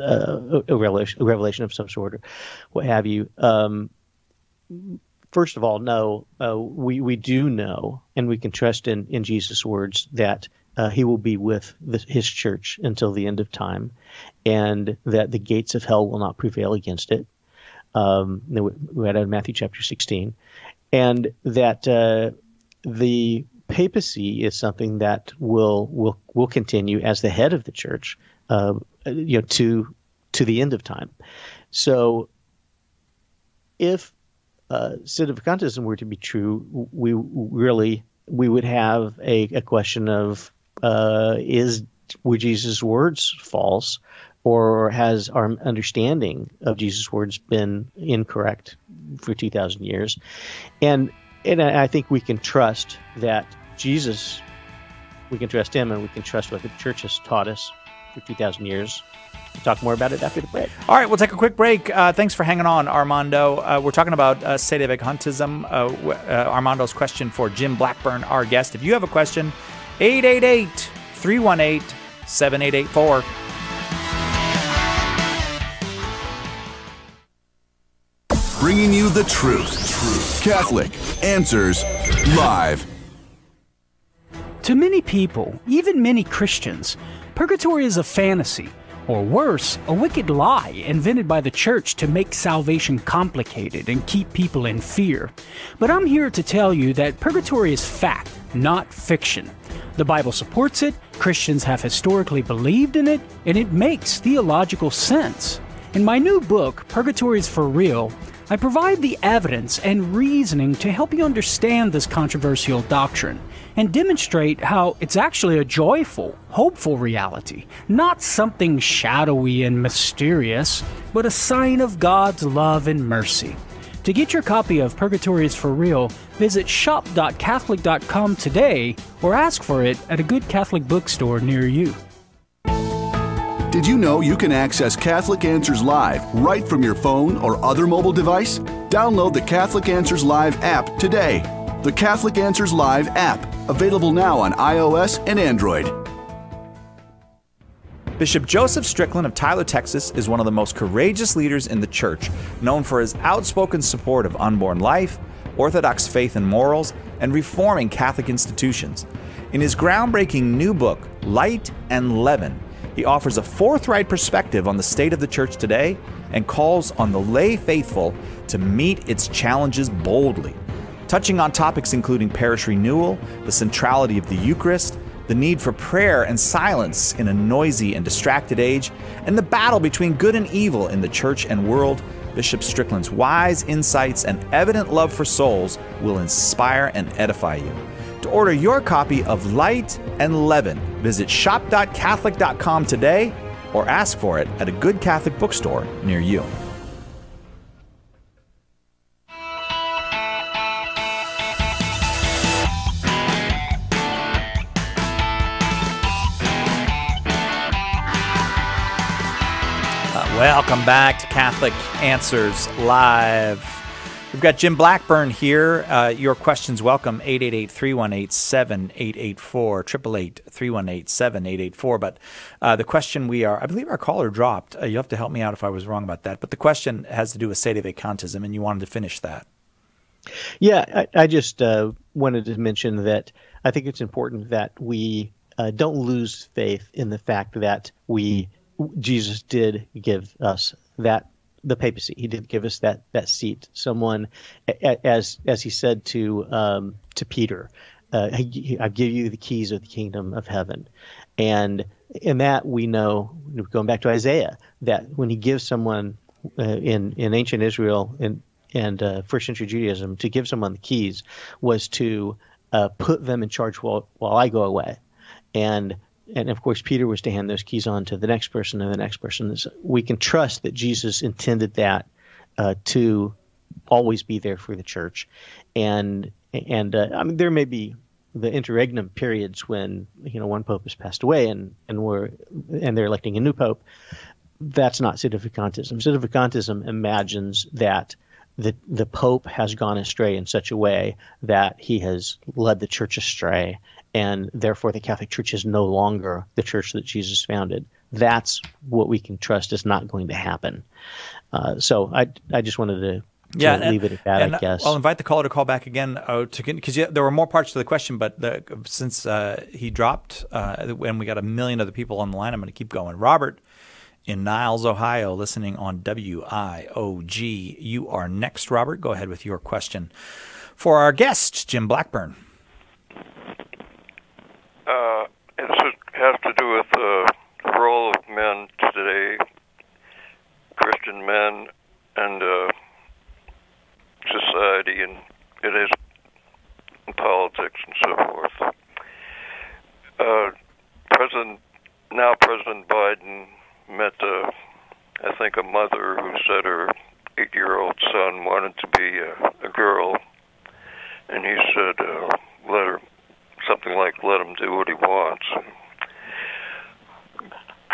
uh, a, revelation, a revelation of some sort, or what have you? Um, First of all, no, uh, we, we do know, and we can trust in, in Jesus' words that uh, he will be with the, his church until the end of time, and that the gates of hell will not prevail against it. Um, we had out of Matthew chapter sixteen, and that uh, the papacy is something that will will will continue as the head of the church, uh, you know, to to the end of time. So, if uh, Aquinas were to be true, we really we would have a, a question of uh, is were Jesus' words false? Or has our understanding of Jesus' words been incorrect for two thousand years? And and I think we can trust that Jesus, we can trust him, and we can trust what the church has taught us for two thousand years. We'll talk more about it after the break. All right, we'll take a quick break. Uh, thanks for hanging on, Armando. Uh, we're talking about uh, Sedevacantism, uh, uh, Armando's question for Jim Blackburn, our guest. If you have a question, eight eight eight, three one eight, seven eight eight four. Bringing you the truth. Truth. Catholic Answers Live. To many people, even many Christians, purgatory is a fantasy, or worse, a wicked lie invented by the church to make salvation complicated and keep people in fear. But I'm here to tell you that purgatory is fact, not fiction. The Bible supports it, Christians have historically believed in it, and it makes theological sense. In my new book, Purgatory is for Real, I provide the evidence and reasoning to help you understand this controversial doctrine and demonstrate how it's actually a joyful, hopeful reality, not something shadowy and mysterious, but a sign of God's love and mercy. To get your copy of Purgatory is for Real, visit shop dot catholic dot com today or ask for it at a good Catholic bookstore near you. Did you know you can access Catholic Answers Live right from your phone or other mobile device? Download the Catholic Answers Live app today. The Catholic Answers Live app, available now on iOS and Android. Bishop Joseph Strickland of Tyler, Texas, is one of the most courageous leaders in the church, known for his outspoken support of unborn life, Orthodox faith and morals, and reforming Catholic institutions. In his groundbreaking new book, Light and Leaven, he offers a forthright perspective on the state of the church today and calls on the lay faithful to meet its challenges boldly, touching on topics including parish renewal, the centrality of the Eucharist, the need for prayer and silence in a noisy and distracted age, and the battle between good and evil in the church and world. Bishop Strickland's wise insights and evident love for souls will inspire and edify you. To order your copy of Light and Leaven, visit shop dot catholic dot com today or ask for it at a good Catholic bookstore near you. Uh, welcome back to Catholic Answers Live. We've got Jim Blackburn here. Uh, your questions welcome, eight eight eight, three one eight, seven eight eight four, eight eight eight, three one eight, seven eight eight four. But uh, the question we are, I believe our caller dropped. Uh, you'll have to help me out if I was wrong about that. But the question has to do with Sedevacantism, and you wanted to finish that. Yeah, I, I just uh, wanted to mention that I think it's important that we uh, don't lose faith in the fact that we Jesus did give us that the papacy. He did give us that that seat. Someone, as as he said to um, to Peter, uh, I, I give you the keys of the kingdom of heaven. And in that we know, going back to Isaiah, that when he gives someone uh, in in ancient Israel and and uh, first century Judaism, to give someone the keys was to uh, put them in charge while while I go away, and. And of course, Peter was to hand those keys on to the next person and the next person. We can trust that Jesus intended that uh, to always be there for the church. And and uh, I mean, there may be the interregnum periods when you know one pope has passed away and and we're and they're electing a new pope. That's not Sedevacantism. Sedevacantism imagines that the the pope has gone astray in such a way that he has led the church astray. And therefore, the Catholic Church is no longer the church that Jesus founded. That's what we can trust is not going to happen. Uh, so I, I just wanted to, to yeah, and, leave it at that, I guess. I'll invite the caller to call back again uh, to because yeah, there were more parts to the question, but the, since uh, he dropped uh, and we got a million other people on the line, I'm going to keep going. Robert in Niles, Ohio, listening on W I O G. You are next, Robert. Go ahead with your question for our guest, Jim Blackburn. Uh, it has to do with the role of men today, Christian men, and uh, society, and it is in politics and so forth. Uh, President, now President Biden met, uh, I think, a mother who said her eight-year-old son wanted to be a, a girl, and he said, uh, "Let her," something like, "Let him do what he wants."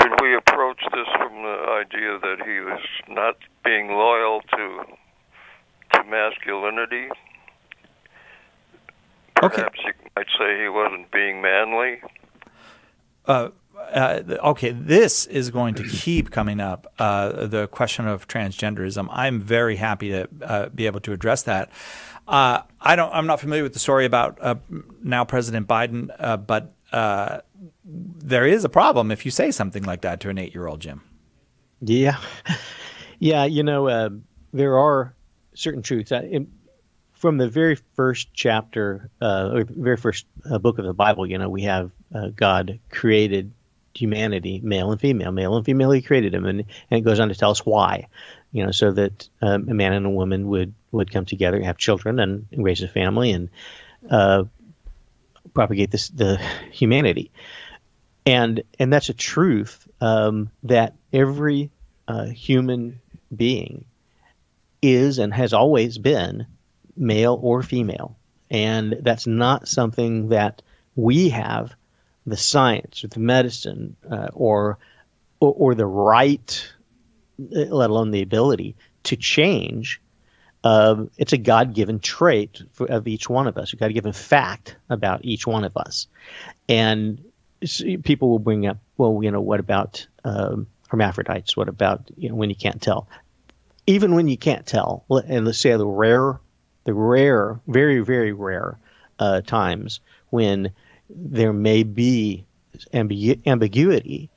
Could we approach this from the idea that he was not being loyal to to masculinity? Perhaps okay. You might say he wasn't being manly. Uh, uh, okay, this is going to keep coming up, uh, the question of transgenderism. I'm very happy to uh, be able to address that. Uh, I don't. I'm not familiar with the story about uh, now President Biden, uh, but uh, there is a problem if you say something like that to an eight-year-old, Jim. Yeah, yeah. You know, uh, there are certain truths. I, in, From the very first chapter, uh, or very first uh, book of the Bible, you know, we have uh, God created humanity, male and female, male and female. He created them, and, and it goes on to tell us why, you know, so that um, a man and a woman would would come together and have children and, and raise a family and uh, propagate this the humanity, and and that's a truth um, that every uh, human being is and has always been, male or female, and that's not something that we have the science or the medicine uh, or, or or the right, let alone the ability to change. Uh, it's a God-given trait for, of each one of us, a God-given fact about each one of us. And people will bring up, well, you know, what about um, hermaphrodites? What about, you know, when you can't tell? Even when you can't tell, and let's say the rare The rare, very, very rare uh, times when there may be ambigu ambiguity,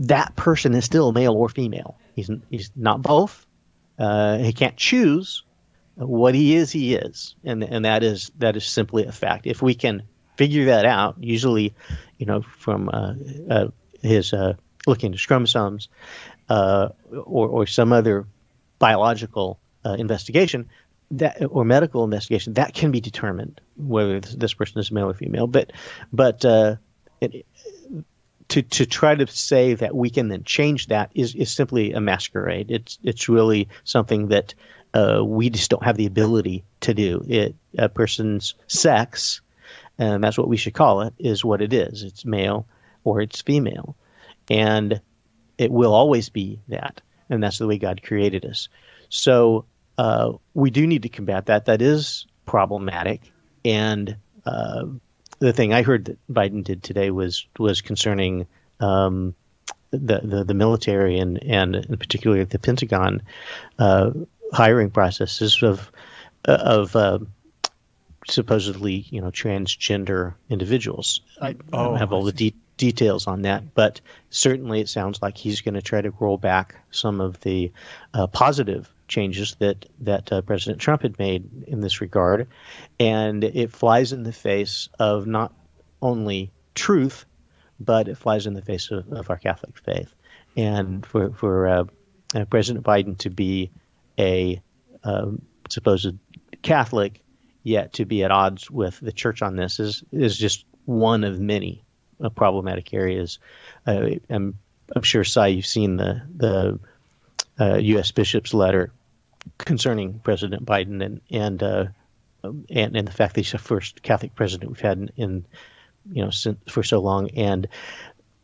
that person is still male or female. He's, he's not both. Uh, he can't choose. What he is, he is, and and that is that is simply a fact. If we can figure that out, usually, you know, from uh, uh, his uh, looking at chromosomes uh, or or some other biological uh, investigation. That, or medical investigation, that can be determined whether this, this person is male or female. But, but uh, it, to to try to say that we can then change that is is simply a masquerade. It's it's really something that uh, we just don't have the ability to do. It a person's sex, and that's what we should call it, is what it is. It's male or it's female, and it will always be that. And that's the way God created us. So. Uh, we do need to combat that. That is problematic. And uh, the thing I heard that Biden did today was was concerning um, the, the the military and and in particular the Pentagon uh, hiring processes of of uh, supposedly, you know, transgender individuals. I, oh, I don't have all the de details on that, but certainly it sounds like he's going to try to roll back some of the uh, positive changes that that uh, President Trump had made in this regard, and it flies in the face of not only truth, but it flies in the face of, of our Catholic faith. And for for uh, uh, President Biden to be a uh, supposed Catholic, yet to be at odds with the Church on this is is just one of many uh, problematic areas. Uh, I'm I'm sure, Cy, you've seen the the uh, U S bishop's letter concerning President Biden and and, uh, and and the fact that he's the first Catholic president we've had in, in you know since, for so long, and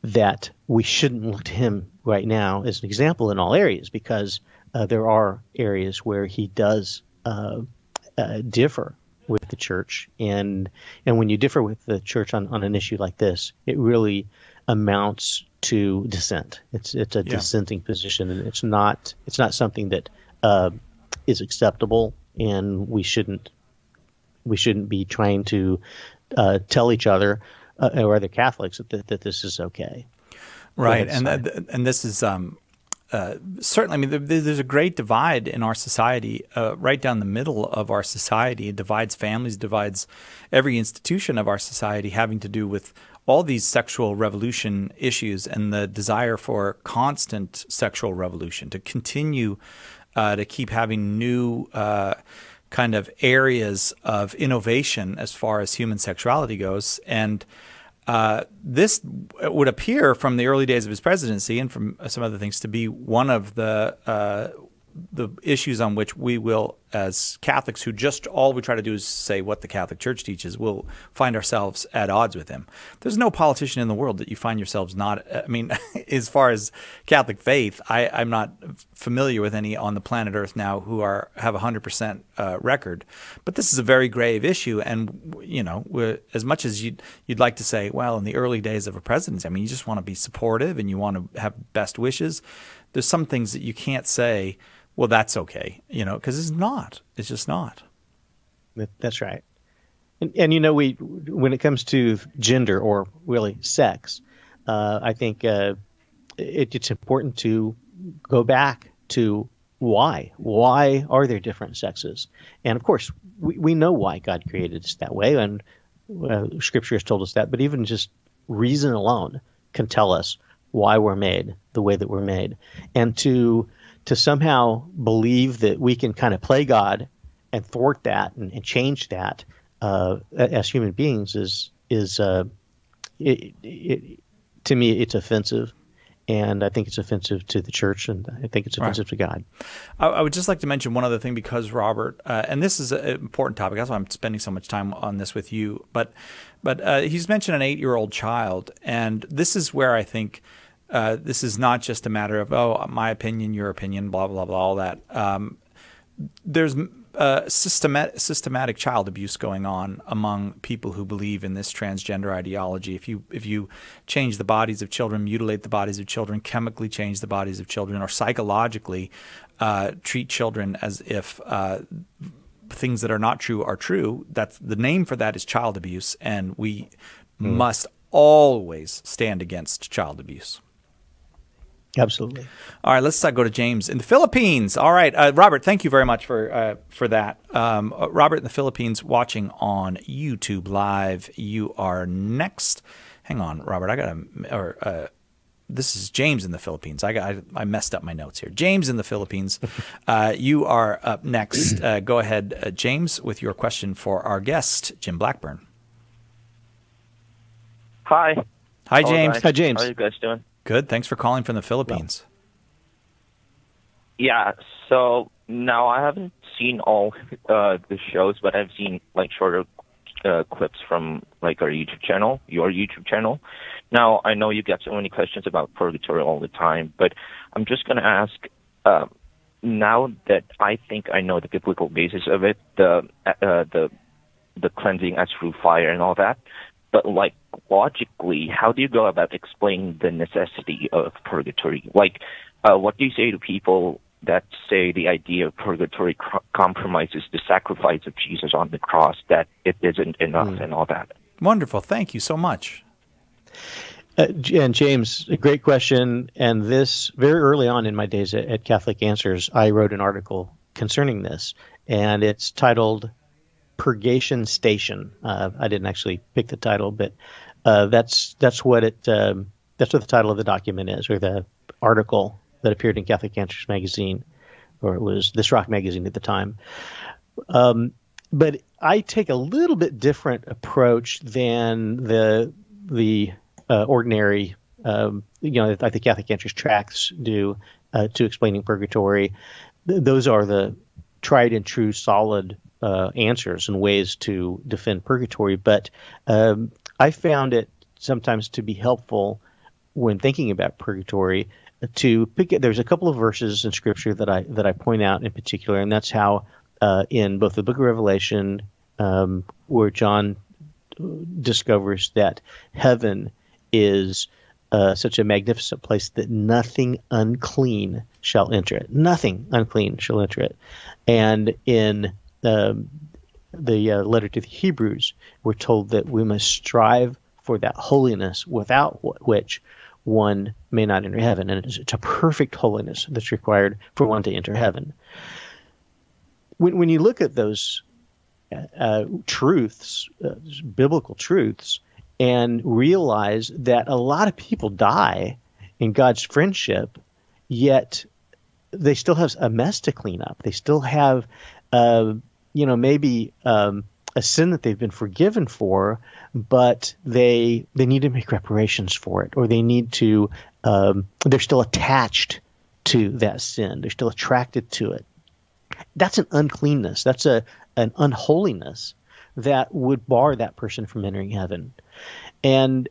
that we shouldn't look to him right now as an example in all areas, because uh, there are areas where he does uh, uh, differ with the Church, and and when you differ with the Church on on an issue like this, it really amounts to dissent. It's it's a yeah. dissenting position, and it's not it's not something that. Uh, is acceptable, and we shouldn't we shouldn't be trying to uh, tell each other uh, or other Catholics that, that this is okay. Right, and th and this is um, Uh, certainly, I mean, there, there's a great divide in our society, uh, right down the middle of our society. It divides families, divides every institution of our society, having to do with all these sexual revolution issues and the desire for constant sexual revolution, to continue uh, to keep having new uh, kind of areas of innovation as far as human sexuality goes. And Uh, this would appear from the early days of his presidency and from some other things to be one of the uh, the issues on which we will, as Catholics who just all we try to do is say what the Catholic Church teaches, will find ourselves at odds with him. There's no politician in the world that you find yourselves not – I mean, as far as Catholic faith, I, I'm not familiar with any on the planet Earth now who are have a one hundred percent uh, record. But this is a very grave issue, and, you know, we're, as much as you'd, you'd like to say, well, in the early days of a presidency, I mean, you just want to be supportive and you want to have best wishes. There's some things that you can't say – well, that's okay, you know, because it's not. It's just not. That's right. And, and you know, we when it comes to gender or really sex, uh, I think uh, it, it's important to go back to why. Why are there different sexes? And, of course, we, we know why God created us that way, and uh, Scripture has told us that. But even just reason alone can tell us why we're made the way that we're made. And to... to somehow believe that we can kind of play God and thwart that and, and change that uh, as human beings is, is uh, it, it, to me, it's offensive. And I think it's offensive to the church, and I think it's offensive right. to God. I, I would just like to mention one other thing because, Robert, uh, and this is an important topic. That's why I'm spending so much time on this with you. But, but uh, he's mentioned an eight-year-old child, and this is where I think – Uh, this is not just a matter of, oh, my opinion, your opinion, blah, blah, blah, all that. Um, there's uh, systemat systematic child abuse going on among people who believe in this transgender ideology. If you, if you change the bodies of children, mutilate the bodies of children, chemically change the bodies of children, or psychologically uh, treat children as if uh, – things that are not true are true, that's, the name for that is child abuse, and we mm. must always stand against child abuse. Absolutely. All right, let's uh, go to James in the Philippines. All right, uh, Robert, thank you very much for uh, for that. Um, Robert in the Philippines watching on YouTube Live. You are next. Hang on, Robert. I got to – or uh, this is James in the Philippines. I, got, I, I messed up my notes here. James in the Philippines, uh, you are up next. Uh, go ahead, uh, James, with your question for our guest, Jim Blackburn. Hi. Hi, James. Hi, James. How are you guys doing? Good. Thanks for calling from the Philippines. Yeah. So now I haven't seen all uh, the shows, but I've seen like shorter uh, clips from like our YouTube channel, your YouTube channel. Now I know you get so many questions about purgatory all the time, but I'm just going to ask. Uh, now that I think I know the biblical basis of it, the uh, the the cleansing as through fire and all that, but like. Logically, how do you go about explaining the necessity of purgatory? Like, uh, what do you say to people that say the idea of purgatory compromises the sacrifice of Jesus on the cross, that it isn't enough mm. and all that? Wonderful. Thank you so much. Uh, and James, a great question. And this, very early on in my days at, at Catholic Answers, I wrote an article concerning this, and it's titled Purgation Station. Uh, I didn't actually pick the title, but uh, that's that's what it um, that's what the title of the document is, or the article that appeared in Catholic Answers magazine, or it was This Rock magazine at the time. Um, but I take a little bit different approach than the the uh, ordinary, um, you know, like the Catholic Answers tracts do uh, to explaining purgatory. Th those are the tried and true, solid Uh, answers and ways to defend purgatory, but um, I found it sometimes to be helpful when thinking about purgatory to pick it. There's a couple of verses in Scripture that I that I point out in particular, and that's how uh, in both the Book of Revelation, um, where John discovers that heaven is uh, such a magnificent place that nothing unclean shall enter it. Nothing unclean shall enter it, and in Uh, the uh, letter to the Hebrews, we're told that we must strive for that holiness without which one may not enter heaven, and it's, it's a perfect holiness that's required for one to enter heaven. When, when you look at those uh, truths, uh, biblical truths, and realize that a lot of people die in God's friendship, yet they still have a mess to clean up. They still have, uh, you know, maybe um, a sin that they've been forgiven for, but they they need to make reparations for it, or they need to. Um, they're still attached to that sin. They're still attracted to it. That's an uncleanness. That's a an unholiness that would bar that person from entering heaven. And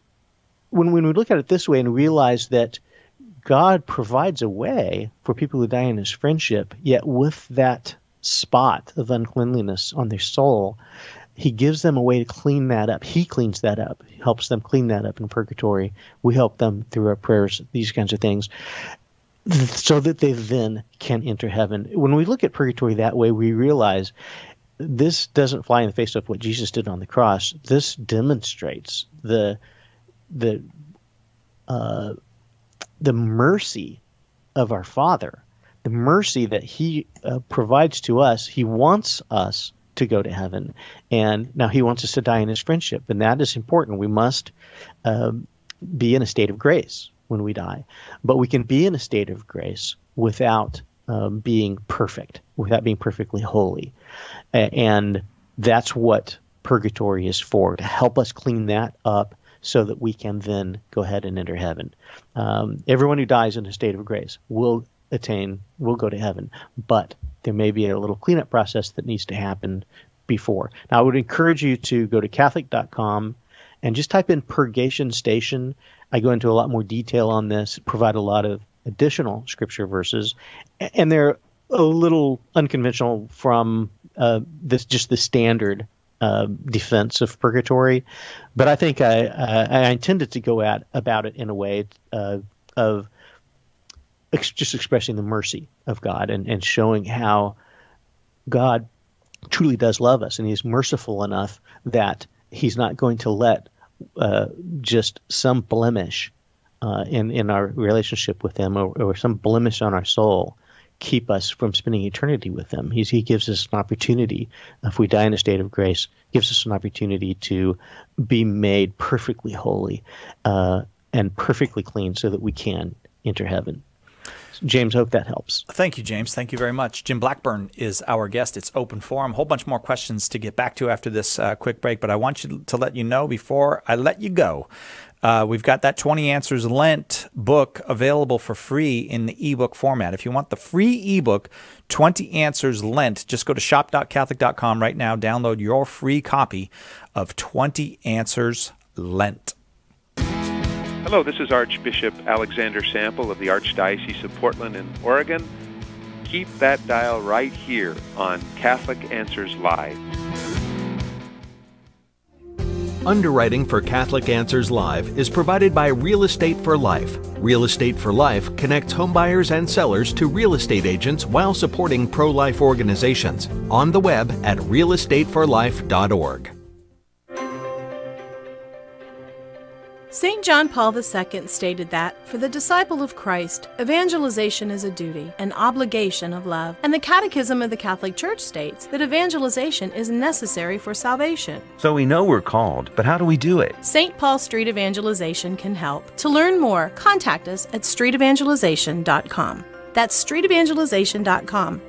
when when we look at it this way and realize that God provides a way for people who die in his friendship, yet with that spot of uncleanliness on their soul, he gives them a way to clean that up. He cleans that up. He helps them clean that up in purgatory. We help them through our prayers, these kinds of things, so that they then can enter heaven. When we look at purgatory that way, we realize this doesn't fly in the face of what Jesus did on the cross. This demonstrates the the uh, the mercy of our Father, the mercy that He uh, provides to us. He wants us to go to heaven, and now He wants us to die in His friendship, and that is important. We must uh, be in a state of grace when we die, but we can be in a state of grace without Um, being perfect, without being perfectly holy. A- and that's what purgatory is for, to help us clean that up so that we can then go ahead and enter heaven. Um, everyone who dies in a state of grace will attain, will go to heaven, but there may be a little cleanup process that needs to happen before. Now, I would encourage you to go to Catholic dot com and just type in purgation station. I go into a lot more detail on this, provide a lot of additional scripture verses, and they're a little unconventional from uh, this just the standard uh, defense of purgatory. But I think I, I, I intended to go at about it in a way uh, of ex- just expressing the mercy of God and, and showing how God truly does love us, and He's merciful enough that He's not going to let uh, just some blemish Uh, in, in our relationship with Him, or, or some blemish on our soul, keep us from spending eternity with Him. He's, he gives us an opportunity, if we die in a state of grace, gives us an opportunity to be made perfectly holy uh, and perfectly clean so that we can enter heaven. James, hope that helps. Thank you, James. Thank you very much. Jim Blackburn is our guest. It's open forum. A whole bunch more questions to get back to after this uh, quick break, but I want you to let you know before I let you go, uh, we've got that twenty Answers Lent book available for free in the ebook format. If you want the free ebook, twenty Answers Lent, just go to shop dot catholic dot com right now, download your free copy of twenty Answers Lent. Hello, this is Archbishop Alexander Sample of the Archdiocese of Portland in Oregon. Keep that dial right here on Catholic Answers Live. Underwriting for Catholic Answers Live is provided by Real Estate for Life. Real Estate for Life connects homebuyers and sellers to real estate agents while supporting pro-life organizations. On the web at real estate for life dot org. Saint John Paul the Second stated that, for the disciple of Christ, evangelization is a duty, an obligation of love. And the Catechism of the Catholic Church states that evangelization is necessary for salvation. So we know we're called, but how do we do it? Saint Paul Street Evangelization can help. To learn more, contact us at street evangelization dot com. That's street evangelization dot com.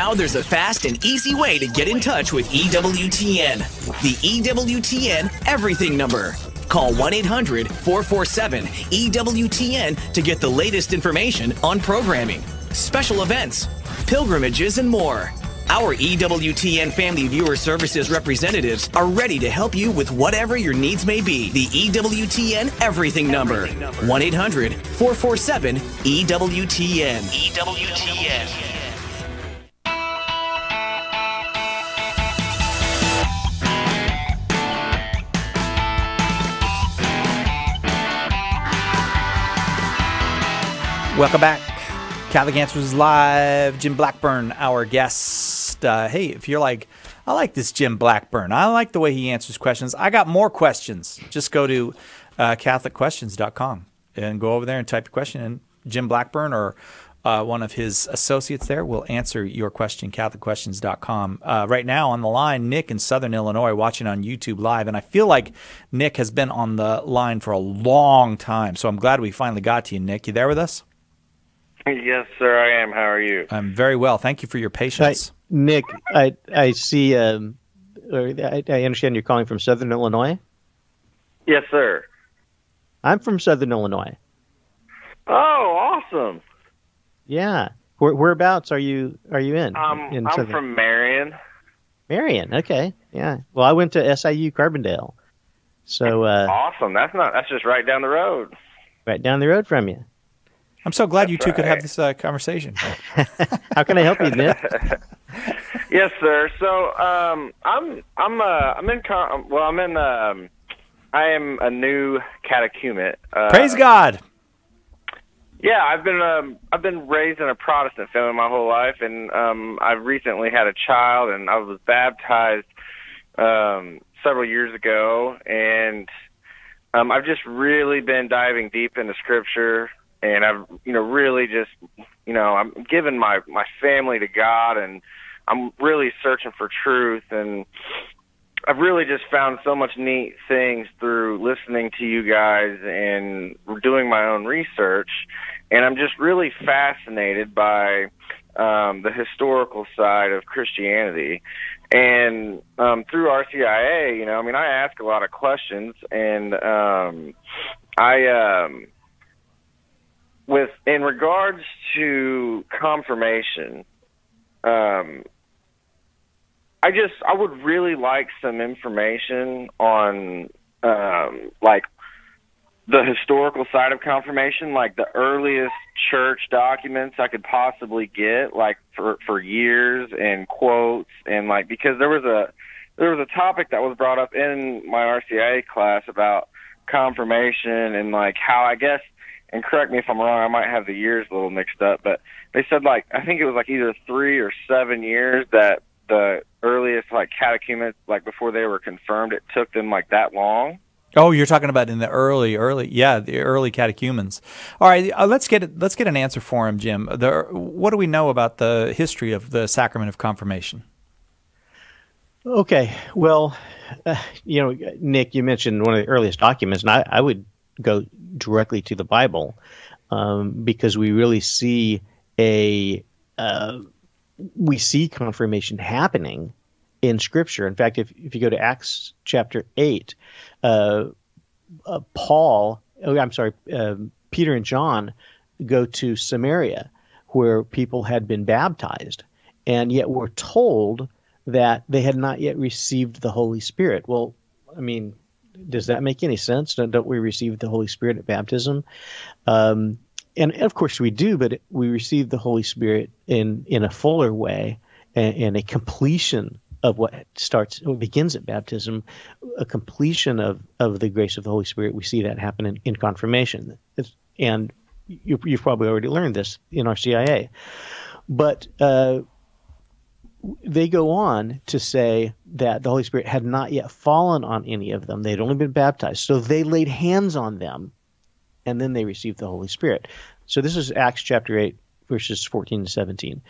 Now there's a fast and easy way to get in touch with E W T N. The E W T N Everything Number. Call one eight hundred four four seven E W T N to get the latest information on programming, special events, pilgrimages, and more. Our E W T N Family Viewer Services representatives are ready to help you with whatever your needs may be. The E W T N Everything Number. one eight hundred four four seven E W T N. E W T N. Welcome back. Catholic Answers Live. Jim Blackburn, our guest. Uh, hey, if you're like, I like this Jim Blackburn. I like the way he answers questions. I got more questions. Just go to uh, Catholic Questions dot com and go over there and type your question, and Jim Blackburn or uh, one of his associates there will answer your question, Catholic Questions dot com. Uh, right now on the line, Nick in Southern Illinois watching on YouTube Live, and I feel like Nick has been on the line for a long time, so I'm glad we finally got to you, Nick. You there with us? Yes, sir, I am. How are you? I'm very well. Thank you for your patience. I, Nick, I I see, um, I, I understand you're calling from Southern Illinois? Yes, sir. I'm from Southern Illinois. Oh, awesome. Yeah. Where, whereabouts are you Are you in? Um, in I'm from Marion. Marion, okay. Yeah. Well, I went to S I U Carbondale. So uh, awesome. That's not. That's just right down the road. Right down the road from you. I'm so glad That's you two right. could have this uh, conversation. How can I help you, Nick? Yes, sir. So um, I'm I'm uh, I'm in con well I'm in um, I am a new catechumen. Uh, Praise God. Yeah, I've been um, I've been raised in a Protestant family my whole life, and um, I recently had a child, and I was baptized um, several years ago, and um, I've just really been diving deep into Scripture. And I've, you know, really just, you know, I'm giving my, my family to God, and I'm really searching for truth. And I've really just found so much neat things through listening to you guys and doing my own research. And I'm just really fascinated by um, the historical side of Christianity. And um, through R C I A, you know, I mean, I ask a lot of questions, and um, I... Um, With in regards to confirmation, um, I just I would really like some information on um, like the historical side of confirmation, like the earliest church documents I could possibly get, like for for years and quotes, and like because there was a there was a topic that was brought up in my R C I A class about confirmation and like how I guess. And correct me if I'm wrong, I might have the years a little mixed up, but they said, like, I think it was, like, either three or seven years that the earliest, like, catechumens, like, before they were confirmed, it took them, like, that long. Oh, you're talking about in the early, early, yeah, the early catechumens. All right, uh, let's get let's get an answer for him, Jim. The, what do we know about the history of the sacrament of confirmation? Okay, well, uh, you know, Nick, you mentioned one of the earliest documents, and I, I would go directly to the Bible, um, because we really see a uh, we see confirmation happening in Scripture. In fact, if if you go to Acts chapter eight, uh, uh, Paul, oh, I'm sorry, uh, Peter and John go to Samaria, where people had been baptized, and yet were told that they had not yet received the Holy Spirit. Well, I mean. Does that make any sense? Don't we receive the Holy Spirit at baptism? Um, and of course we do, but we receive the Holy Spirit in in a fuller way, and, and a completion of what starts, what begins at baptism, a completion of of the grace of the Holy Spirit. We see that happen in, in confirmation, it's, and you, you've probably already learned this in R C I A. But uh, they go on to say that the Holy Spirit had not yet fallen on any of them. They had only been baptized. So they laid hands on them, and then they received the Holy Spirit. So this is Acts chapter eight, verses fourteen and seventeen.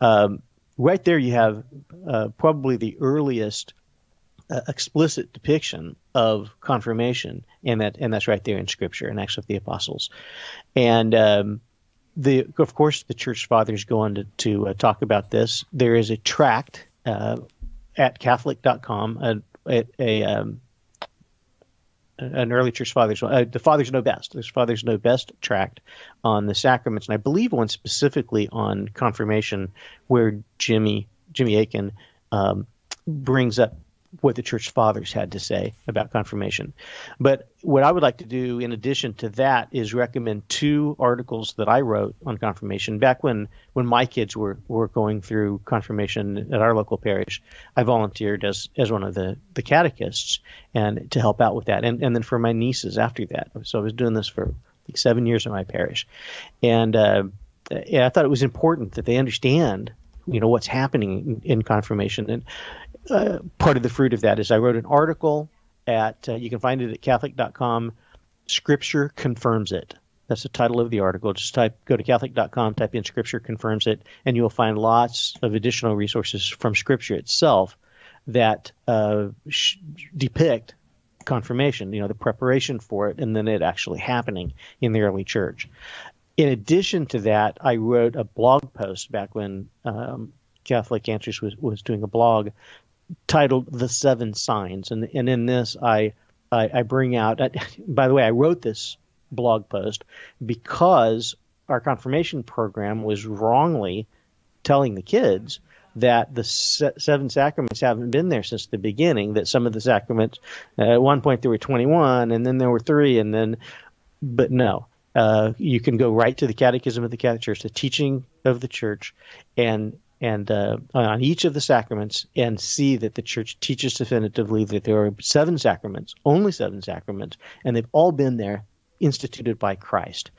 Um, right there you have uh, probably the earliest uh, explicit depiction of confirmation, and that and that's right there in Scripture, in Acts of the Apostles. And... Um, The, of course, the Church Fathers go on to, to uh, talk about this. There is a tract uh, at Catholic dot com, a, a, um, an early Church Fathers, uh, the Fathers Know Best. There's Fathers Know Best tract on the sacraments, and I believe one specifically on confirmation, where Jimmy Jimmy Aiken um, brings up what the Church Fathers had to say about confirmation. But what I would like to do in addition to that is recommend two articles that I wrote on confirmation back when, when my kids were, were going through confirmation at our local parish. I volunteered as, as one of the, the catechists and to help out with that. And, and then for my nieces after that. So I was doing this for like seven years in my parish. And uh, yeah, I thought it was important that they understand, you know, what's happening in, in confirmation. And uh, part of the fruit of that is I wrote an article at, uh, you can find it at Catholic dot com, Scripture Confirms It. That's the title of the article. Just type, go to Catholic dot com, type in Scripture Confirms It, and you'll find lots of additional resources from Scripture itself that uh, sh- depict confirmation, you know, the preparation for it, and then it actually happening in the early church. In addition to that, I wrote a blog post back when um, Catholic Answers was, was doing a blog titled The Seven Signs. And, and in this, I, I, I bring out, I, by the way, I wrote this blog post because our confirmation program was wrongly telling the kids that the se- seven sacraments haven't been there since the beginning, that some of the sacraments, uh, at one point there were twenty-one, and then there were three, and then, but no. Uh, you can go right to the Catechism of the Catholic Church, the teaching of the Church, and and uh, on each of the sacraments, and see that the Church teaches definitively that there are seven sacraments, only seven sacraments, and they've all been there instituted by Christ.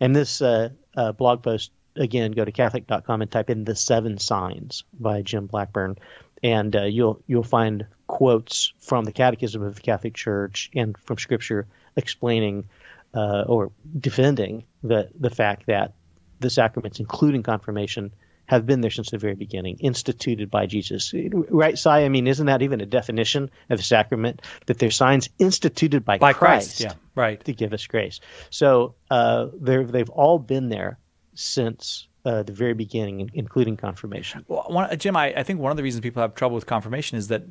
And this uh, uh, blog post, again, go to Catholic dot com and type in The Seven Signs by Jim Blackburn, and uh, you'll you'll find quotes from the Catechism of the Catholic Church and from Scripture explaining Uh, or defending the, the fact that the sacraments, including confirmation, have been there since the very beginning, instituted by Jesus. Right, Cy? I mean, isn't that even a definition of a sacrament? That they're signs instituted by, by Christ, Christ yeah, right. to give us grace. So uh, they've all been there since uh, the very beginning, including confirmation. Well, one, Jim, I, I think one of the reasons people have trouble with confirmation is that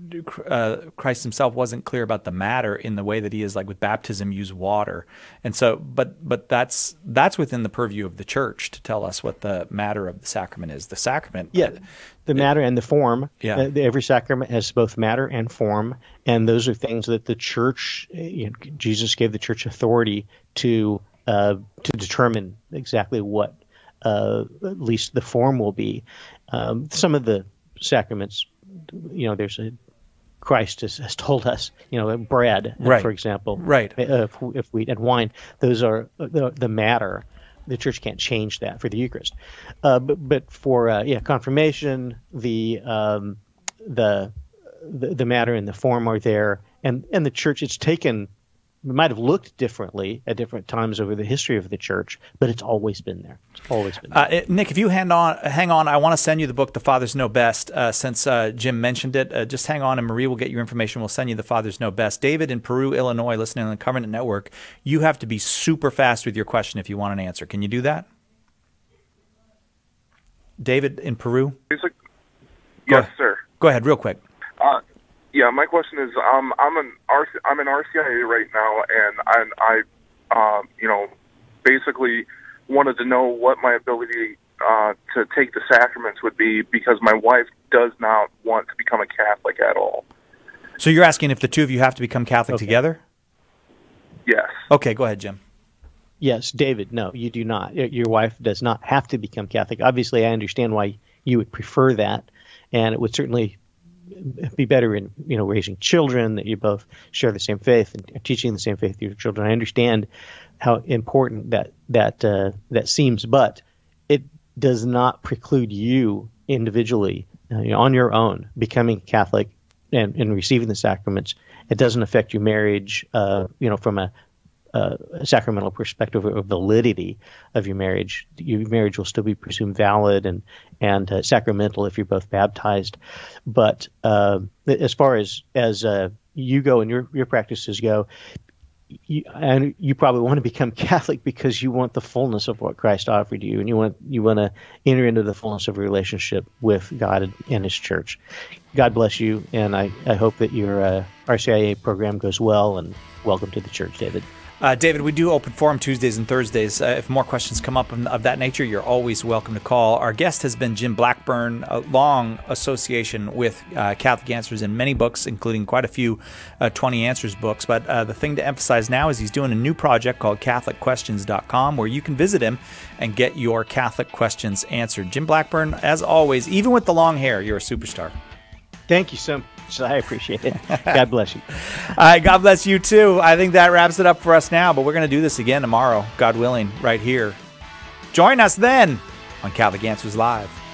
uh, Christ himself wasn't clear about the matter in the way that he is, like with baptism, use water. And so, but but that's that's within the purview of the Church to tell us what the matter of the sacrament is. The sacrament. Yeah, the matter it, and the form. Yeah. Uh, every sacrament has both matter and form, and those are things that the Church, you know, Jesus gave the Church authority to uh, to determine exactly what Uh, at least the form will be. Um, some of the sacraments, you know, there's a, Christ has, has told us, you know, bread, right. for example, right? Uh, if, if we and wine, those are the, the matter. The Church can't change that for the Eucharist, uh, but but for uh, yeah, confirmation, the um, the the the matter and the form are there, and and the Church it's taken. It might have looked differently at different times over the history of the Church, but it's always been there. It's always been there. Uh, it, Nick, if you hang on, hang on, I want to send you the book, The Fathers Know Best, uh, since uh, Jim mentioned it. Uh, just hang on, and Marie will get your information. We'll send you The Fathers Know Best. David in Peru, Illinois, listening on the Covenant Network, you have to be super fast with your question if you want an answer. Can you do that? David in Peru? Yes, Go sir. Go ahead, real quick. Uh Yeah, my question is, um, I'm an I'm an R C I A right now, and I, I uh, you know, basically wanted to know what my ability uh, to take the sacraments would be, because my wife does not want to become a Catholic at all. So you're asking if the two of you have to become Catholic okay. together? Yes. Okay, go ahead, Jim. Yes, David, no, you do not. Your wife does not have to become Catholic. Obviously, I understand why you would prefer that, and it would certainly be better in, you know, raising children, that you both share the same faith and teaching the same faith to your children. I understand how important that that uh, that seems, but it does not preclude you individually, uh, you know, on your own, becoming Catholic and, and receiving the sacraments. It doesn't affect your marriage, uh, you know, from a, a sacramental perspective or validity of your marriage. Your marriage will still be presumed valid and and uh, sacramental if you're both baptized. But uh, as far as as uh, you go and your your practices go, you, and you probably want to become Catholic because you want the fullness of what Christ offered you, and you want you want to enter into the fullness of a relationship with God and His Church. God bless you, and I I hope that your uh, R C I A program goes well. And welcome to the Church, David. Uh, David, we do open forum Tuesdays and Thursdays. Uh, if more questions come up of that nature, you're always welcome to call. Our guest has been Jim Blackburn, a long association with uh, Catholic Answers in many books, including quite a few uh, twenty Answers books. But uh, the thing to emphasize now is he's doing a new project called Catholic Questions dot com, where you can visit him and get your Catholic questions answered. Jim Blackburn, as always, even with the long hair, you're a superstar. Thank you so much. So I appreciate it. God bless you. All right, God bless you too. I think that wraps it up for us now, but we're going to do this again tomorrow, God willing, right here. Join us then on Catholic Answers Live.